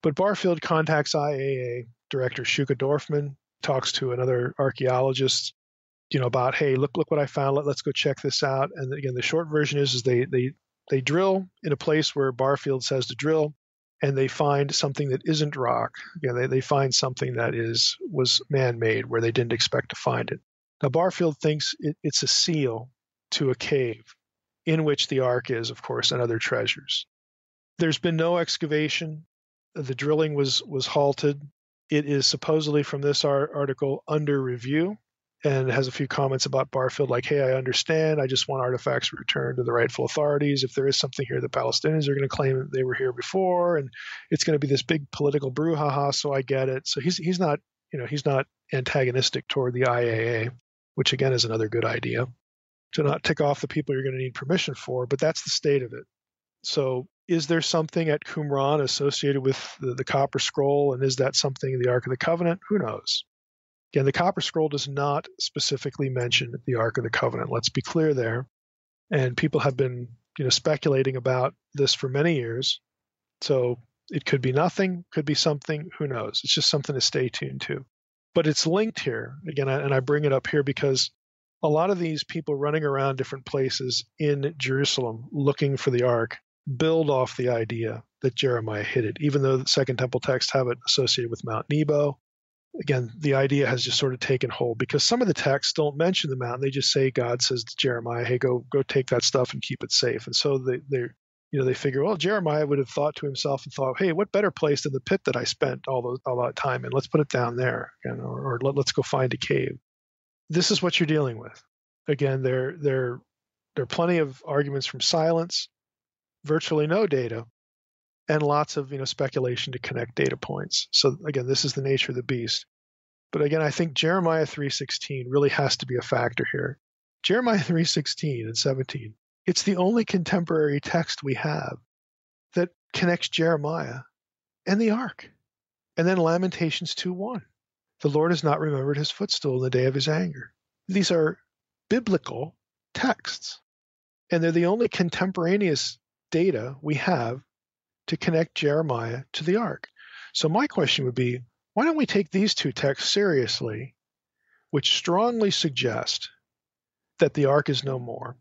But Barfield contacts IAA Director Shuka Dorfman, talks to another archaeologist, you know, about, hey, look what I found. Let's go check this out. And again, the short version is they drill in a place where Barfield says to drill, and they find something that isn't rock. Again, they find something that was man-made where they didn't expect to find it. Now, Barfield thinks it's a seal to a cave in which the Ark is, of course, and other treasures. There's been no excavation. The drilling was halted. It is supposedly, from this article, under review, and has a few comments about Barfield, like, hey, I understand. I just want artifacts returned to the rightful authorities. If there is something here, the Palestinians are going to claim that they were here before, and it's going to be this big political brouhaha, so I get it. So he's not, you know, he's not antagonistic toward the IAA, which, again, is another good idea, to not tick off the people you're going to need permission for, but that's the state of it. So is there something at Qumran associated with the Copper Scroll, and is that something in the Ark of the Covenant? Who knows? Again, the Copper Scroll does not specifically mention the Ark of the Covenant. Let's be clear there. And people have been, you know, speculating about this for many years. So it could be nothing, could be something, who knows? It's just something to stay tuned to. But it's linked here. Again, and I bring it up here because a lot of these people running around different places in Jerusalem looking for the Ark build off the idea that Jeremiah hid it, even though the Second Temple texts have it associated with Mount Nebo. Again, the idea has just sort of taken hold because some of the texts don't mention the mountain. They just say God says to Jeremiah, hey, go take that stuff and keep it safe. And so they figure, well, Jeremiah would have thought to himself and thought, hey, what better place than the pit that I spent all that time in? Let's put it down there, again, or let's go find a cave. This is what you're dealing with. Again, there are plenty of arguments from silence, virtually no data, and lots of, you know, speculation to connect data points. So again, this is the nature of the beast. But again, I think Jeremiah 3:16 really has to be a factor here. Jeremiah 3:16 and 17, it's the only contemporary text we have that connects Jeremiah and the Ark. And then Lamentations 2:1. The Lord has not remembered his footstool in the day of his anger. These are biblical texts, and they're the only contemporaneous data we have to connect Jeremiah to the Ark. So my question would be, why don't we take these two texts seriously, which strongly suggest that the Ark is no more?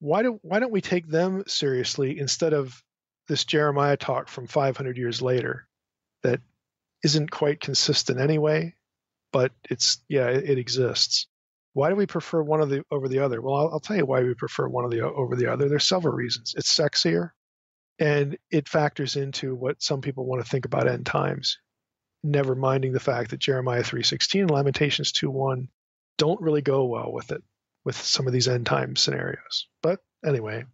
Why don't we take them seriously instead of this Jeremiah talk from 500 years later that isn't quite consistent anyway, but it exists? Why do we prefer one of the over the other? Well, I'll tell you why we prefer one of the over the other. There's several reasons. It's sexier, and it factors into what some people want to think about end times, never minding the fact that Jeremiah 3:16 and Lamentations 2:1 don't really go well with it, with some of these end time scenarios. But anyway,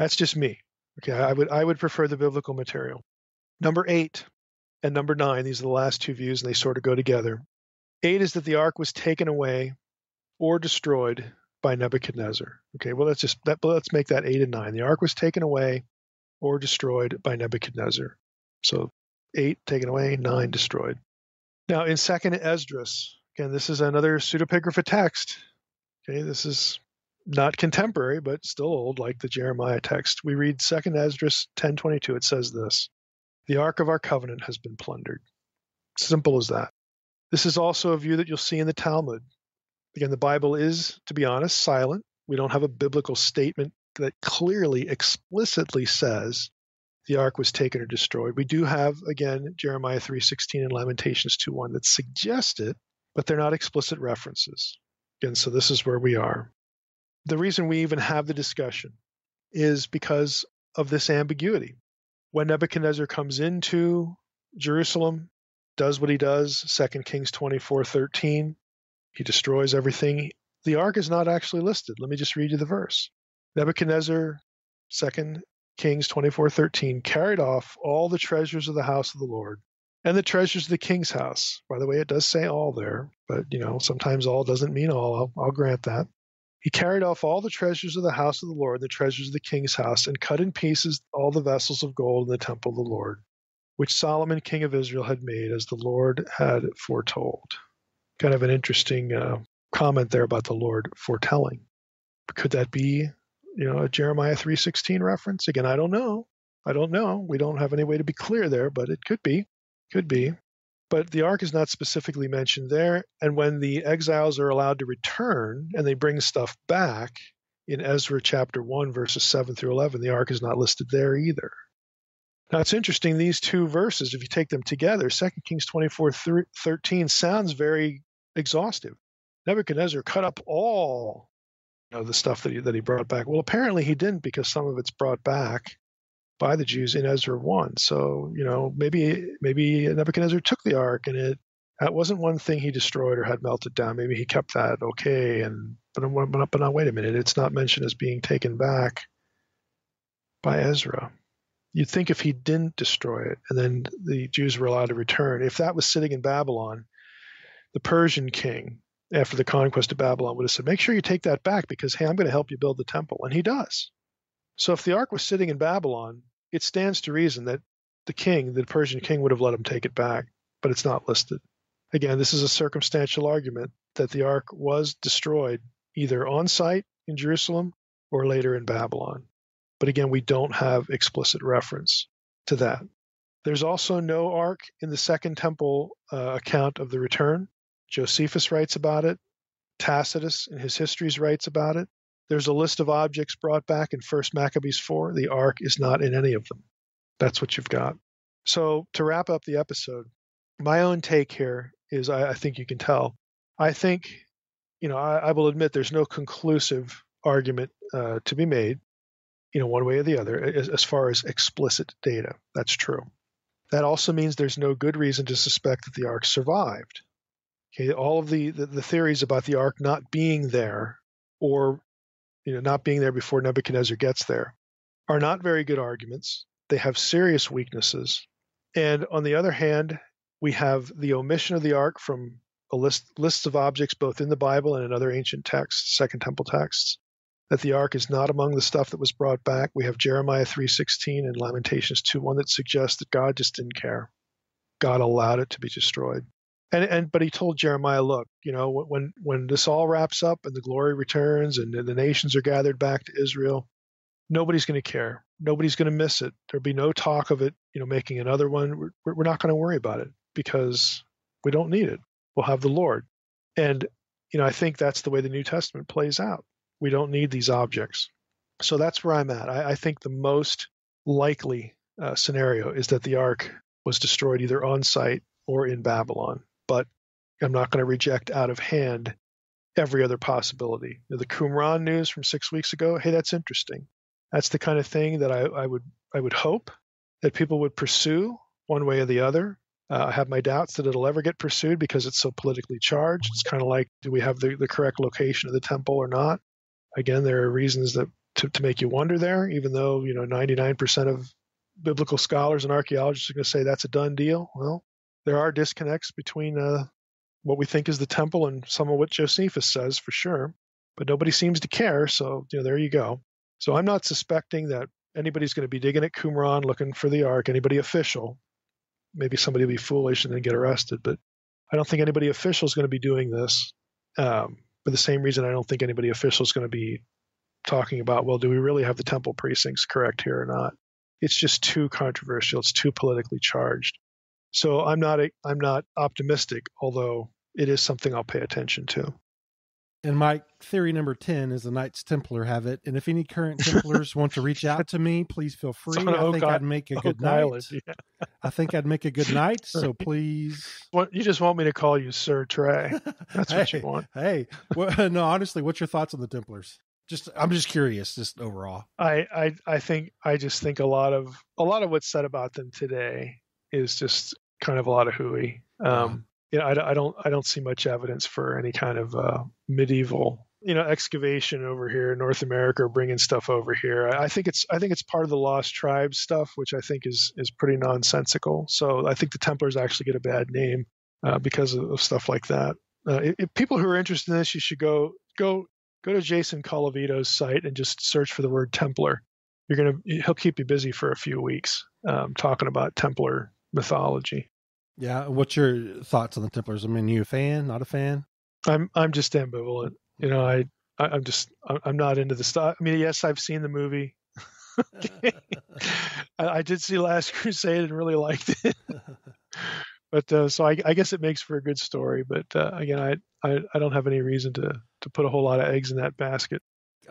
that's just me. Okay, I would prefer the biblical material. Number 8 and number 9, these are the last two views, and they sort of go together. 8 is that the Ark was taken away or destroyed by Nebuchadnezzar. Okay, well, let's make that 8 and 9. The Ark was taken away or destroyed by Nebuchadnezzar. So 8 taken away, 9 destroyed. Now in 2nd Esdras, again, this is another pseudepigrapha text. Okay, this is not contemporary, but still old, like the Jeremiah text. We read 2nd Esdras 10:22. It says this: the Ark of our covenant has been plundered. Simple as that. This is also a view that you'll see in the Talmud. Again, the Bible is, to be honest, silent. We don't have a biblical statement that clearly, explicitly says the ark was taken or destroyed. We do have, again, Jeremiah 3:16 and Lamentations 2:1 that suggest it, but they're not explicit references. Again, so this is where we are. The reason we even have the discussion is because of this ambiguity. When Nebuchadnezzar comes into Jerusalem, does what he does, 2 Kings 24:13, he destroys everything. The ark is not actually listed. Let me just read you the verse. Nebuchadnezzar, 2 Kings 24:13, carried off all the treasures of the house of the Lord and the treasures of the king's house. By the way, it does say all there, but sometimes all doesn't mean all. I'll grant that. He carried off all the treasures of the house of the Lord, the treasures of the king's house, and cut in pieces all the vessels of gold in the temple of the Lord, which Solomon, king of Israel, had made, as the Lord had foretold. Kind of an interesting comment there about the Lord foretelling. Could that be, a Jeremiah 3:16 reference? Again, I don't know. We don't have any way to be clear there, but it could be. Could be. But the ark is not specifically mentioned there. And when the exiles are allowed to return and they bring stuff back in Ezra chapter 1, verses 7 through 11, the ark is not listed there either. Now, it's interesting, these two verses, if you take them together, 2 Kings 24:13 sounds very exhaustive. Nebuchadnezzar cut up all the stuff that he brought back. Well, apparently he didn't, because some of it's brought back by the Jews in Ezra 1. So, maybe Nebuchadnezzar took the ark, and that wasn't one thing he destroyed or had melted down. Maybe he kept that, okay, but wait a minute, it's not mentioned as being taken back by Ezra. You'd think if he didn't destroy it and then the Jews were allowed to return, if that was sitting in Babylon, the Persian king, after the conquest of Babylon, would have said, make sure you take that back because, hey, I'm going to help you build the temple. And he does. So if the ark was sitting in Babylon, it stands to reason that the Persian king would have let him take it back, but it's not listed. Again, this is a circumstantial argument that the ark was destroyed either on site in Jerusalem or later in Babylon. But again, we don't have explicit reference to that. There's also no ark in the Second Temple account of the return. Josephus writes about it. Tacitus in his histories writes about it. There's a list of objects brought back in 1 Maccabees 4. The ark is not in any of them. That's what you've got. So to wrap up the episode, my own take here is, I think you can tell. I think, I will admit there's no conclusive argument to be made, one way or the other, as far as explicit data. That's true. That also means there's no good reason to suspect that the ark survived. Okay, all of the theories about the ark not being there, or not being there before Nebuchadnezzar gets there, are not very good arguments. They have serious weaknesses. And on the other hand, we have the omission of the ark from a lists of objects both in the Bible and in other ancient texts, Second Temple texts, that the ark is not among the stuff that was brought back. We have Jeremiah 3:16 and Lamentations 2:1 that suggests that God just didn't care. God allowed it to be destroyed. But he told Jeremiah, look, when this all wraps up and the glory returns and the nations are gathered back to Israel, nobody's going to care. Nobody's going to miss it. There'll be no talk of it, making another one. We're not going to worry about it because we don't need it. We'll have the Lord. And, I think that's the way the New Testament plays out. We don't need these objects. So that's where I'm at. I think the most likely scenario is that the ark was destroyed either on site or in Babylon. But I'm not going to reject out of hand every other possibility. The Qumran news from 6 weeks ago, hey, that's interesting. That's the kind of thing that I would hope that people would pursue one way or the other. I have my doubts that it'll ever get pursued because it's so politically charged. It's kind of like, do we have the correct location of the temple or not? Again, there are reasons that to make you wonder there, even though 99% of biblical scholars and archaeologists are going to say that's a done deal. Well, there are disconnects between what we think is the temple and some of what Josephus says for sure, but nobody seems to care, so there you go. So I'm not suspecting that anybody's going to be digging at Qumran looking for the ark, anybody official. Maybe somebody will be foolish and then get arrested, but I don't think anybody official is going to be doing this. For the same reason, I don't think anybody official is going to be talking about, well, do we really have the temple precincts correct here or not? It's just too controversial. It's too politically charged. So I'm not optimistic, although it is something I'll pay attention to. And my theory number 10 is the Knights Templar have it. And if any current Templars want to reach out to me, please feel free. I think I'd make a good night. So please. Well, you just want me to call you Sir Trey. That's what you want. Hey, well, no, honestly, what's your thoughts on the Templars? I'm just curious, just overall. I just think a lot of what's said about them today is just kind of a lot of hooey. I don't see much evidence for any kind of medieval, excavation over here in North America or bringing stuff over here. I think it's part of the Lost Tribes stuff, which I think is pretty nonsensical. So I think the Templars actually get a bad name because of stuff like that. If people who are interested in this, you should go to Jason Colavito's site and just search for the word Templar. He'll keep you busy for a few weeks talking about Templar mythology. Yeah. What's your thoughts on the Templars? I mean, you a fan, not a fan? I'm just ambivalent. I'm not into the stuff. I mean, yes, I've seen the movie. I did see Last Crusade and really liked it. But so I guess it makes for a good story. But again, I don't have any reason to put a whole lot of eggs in that basket.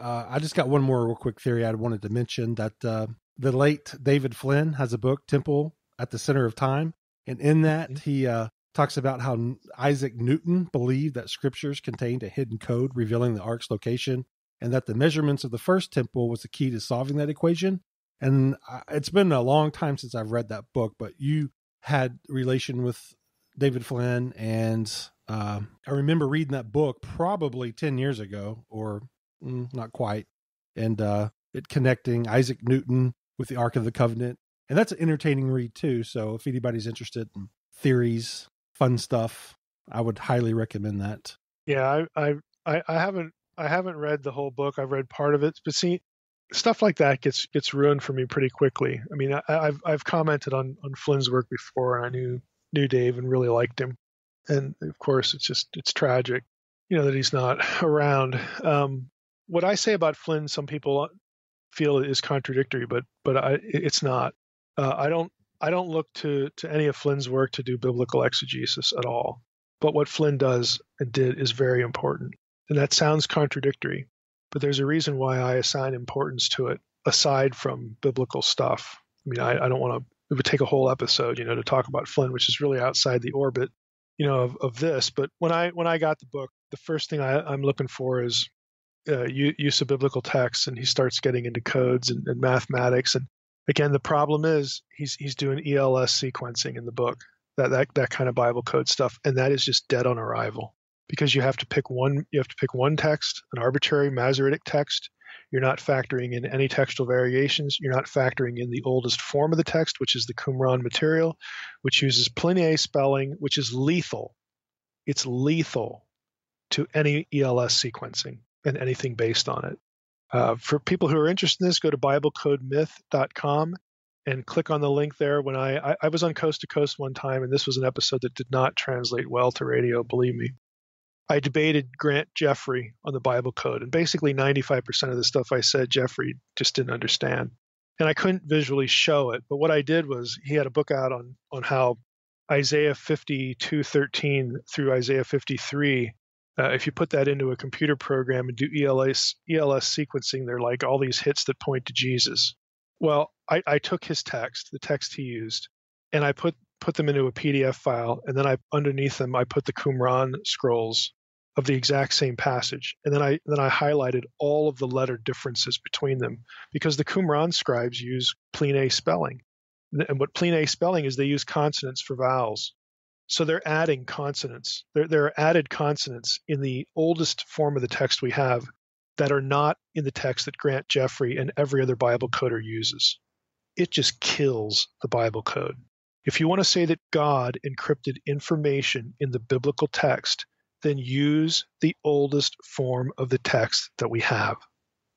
I just got one more real quick theory I wanted to mention, that the late David Flynn has a book, Temple at the Center of Time. And in that, he talks about how Isaac Newton believed that scriptures contained a hidden code revealing the ark's location, and that the measurements of the first temple was the key to solving that equation. And it's been a long time since I've read that book, but you had relation with David Flynn. And I remember reading that book probably 10 years ago, or not quite. And it connecting Isaac Newton with the Ark of the Covenant. And that's an entertaining read too. So if anybody's interested in theories, fun stuff, I would highly recommend that. Yeah. I haven't read the whole book. I've read part of it, but see, stuff like that gets ruined for me pretty quickly. I mean, I've commented on Flynn's work before, and I knew Dave and really liked him. And of course it's tragic, that he's not around. What I say about Flynn, some people feel is contradictory, but it's not. I don't look to any of Flynn's work to do biblical exegesis at all. But what Flynn does and did is very important. And that sounds contradictory, but there's a reason why I assign importance to it aside from biblical stuff. I mean, I don't want to, it would take a whole episode, to talk about Flynn, which is really outside the orbit, of this. But when I got the book, the first thing I'm looking for is use of biblical texts, and he starts getting into codes and mathematics. And again, the problem is he's doing ELS sequencing in the book, that kind of Bible code stuff, and that is just dead on arrival, because you have to pick one text, an arbitrary Masoretic text. You're not factoring in any textual variations. You're not factoring in the oldest form of the text, which is the Qumran material, which uses Pliny spelling, which is lethal. It's lethal to any ELS sequencing and anything based on it. For people who are interested in this, go to BibleCodeMyth.com and click on the link there. When I was on Coast to Coast one time, and this was an episode that did not translate well to radio, believe me. I debated Grant Jeffrey on the Bible Code, and basically 95% of the stuff I said, Jeffrey just didn't understand. And I couldn't visually show it, but what I did was, he had a book out on how Isaiah 52:13 through Isaiah 53, if you put that into a computer program and do ELS sequencing, they're like all these hits that point to Jesus. Well, I took his text, the text he used, and I put them into a PDF file, and then underneath them I put the Qumran scrolls of the exact same passage, and then I highlighted all of the letter differences between them, because the Qumran scribes use Pliny spelling, and what Pliny spelling is, they use consonants for vowels. So they're adding consonants. There are added consonants in the oldest form of the text we have that are not in the text that Grant Jeffrey and every other Bible coder uses. It just kills the Bible code. If you want to say that God encrypted information in the biblical text, then use the oldest form of the text that we have.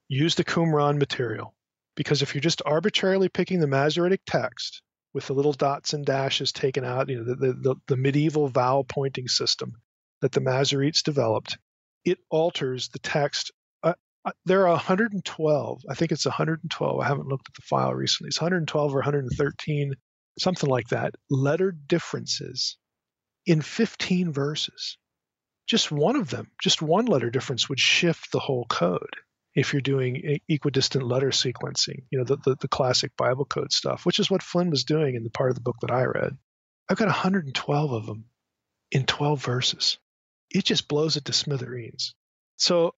Use the Qumran material. Because if you're just arbitrarily picking the Masoretic text, with the little dots and dashes taken out, the medieval vowel pointing system that the Masoretes developed, it alters the text. There are 112. I think it's 112. I haven't looked at the file recently. It's 112 or 113 something like that, letter differences in 15 verses. Just one of them, just one letter difference would shift the whole code if you're doing equidistant letter sequencing, you know, the classic Bible code stuff, which is what Flynn was doing in the part of the book that I read. I've got 112 of them in 12 verses. It just blows it to smithereens. So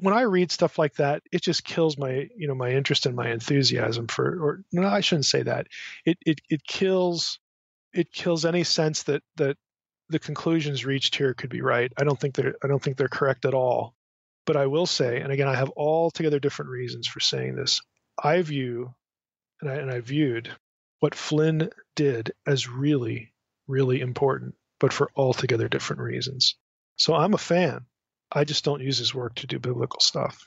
when I read stuff like that, it just kills my, you know, my interest and my enthusiasm for, or no, I shouldn't say that. It kills any sense that the conclusions reached here could be right. I don't think they're correct at all. But I will say, and again, I have altogether different reasons for saying this. I view, and I viewed what Flynn did as really, really important, but for altogether different reasons. So I'm a fan. I just don't use his work to do biblical stuff.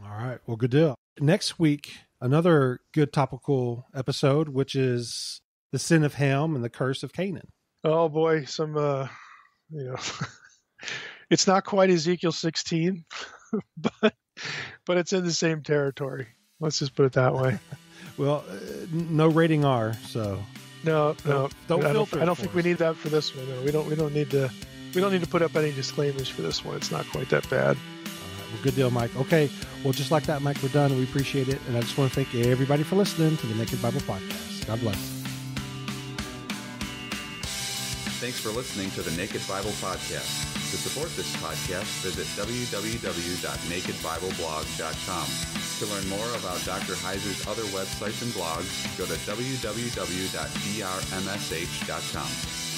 All right. Well, good deal. Next week, another good topical episode, which is the sin of Ham and the curse of Canaan. Oh boy. Some, you know, it's not quite Ezekiel 16, but it's in the same territory. Let's just put it that way. Well, no rating R. So no, I don't think we need that for this one. No, we don't need to put up any disclaimers for this one. It's not quite that bad. All right, well, good deal, Mike. Okay. Well, just like that, Mike, we're done. We appreciate it. And I just want to thank everybody for listening to the Naked Bible Podcast. God bless. Thanks for listening to the Naked Bible Podcast. To support this podcast, visit www.nakedbibleblog.com. To learn more about Dr. Heiser's other websites and blogs, go to www.drmsh.com.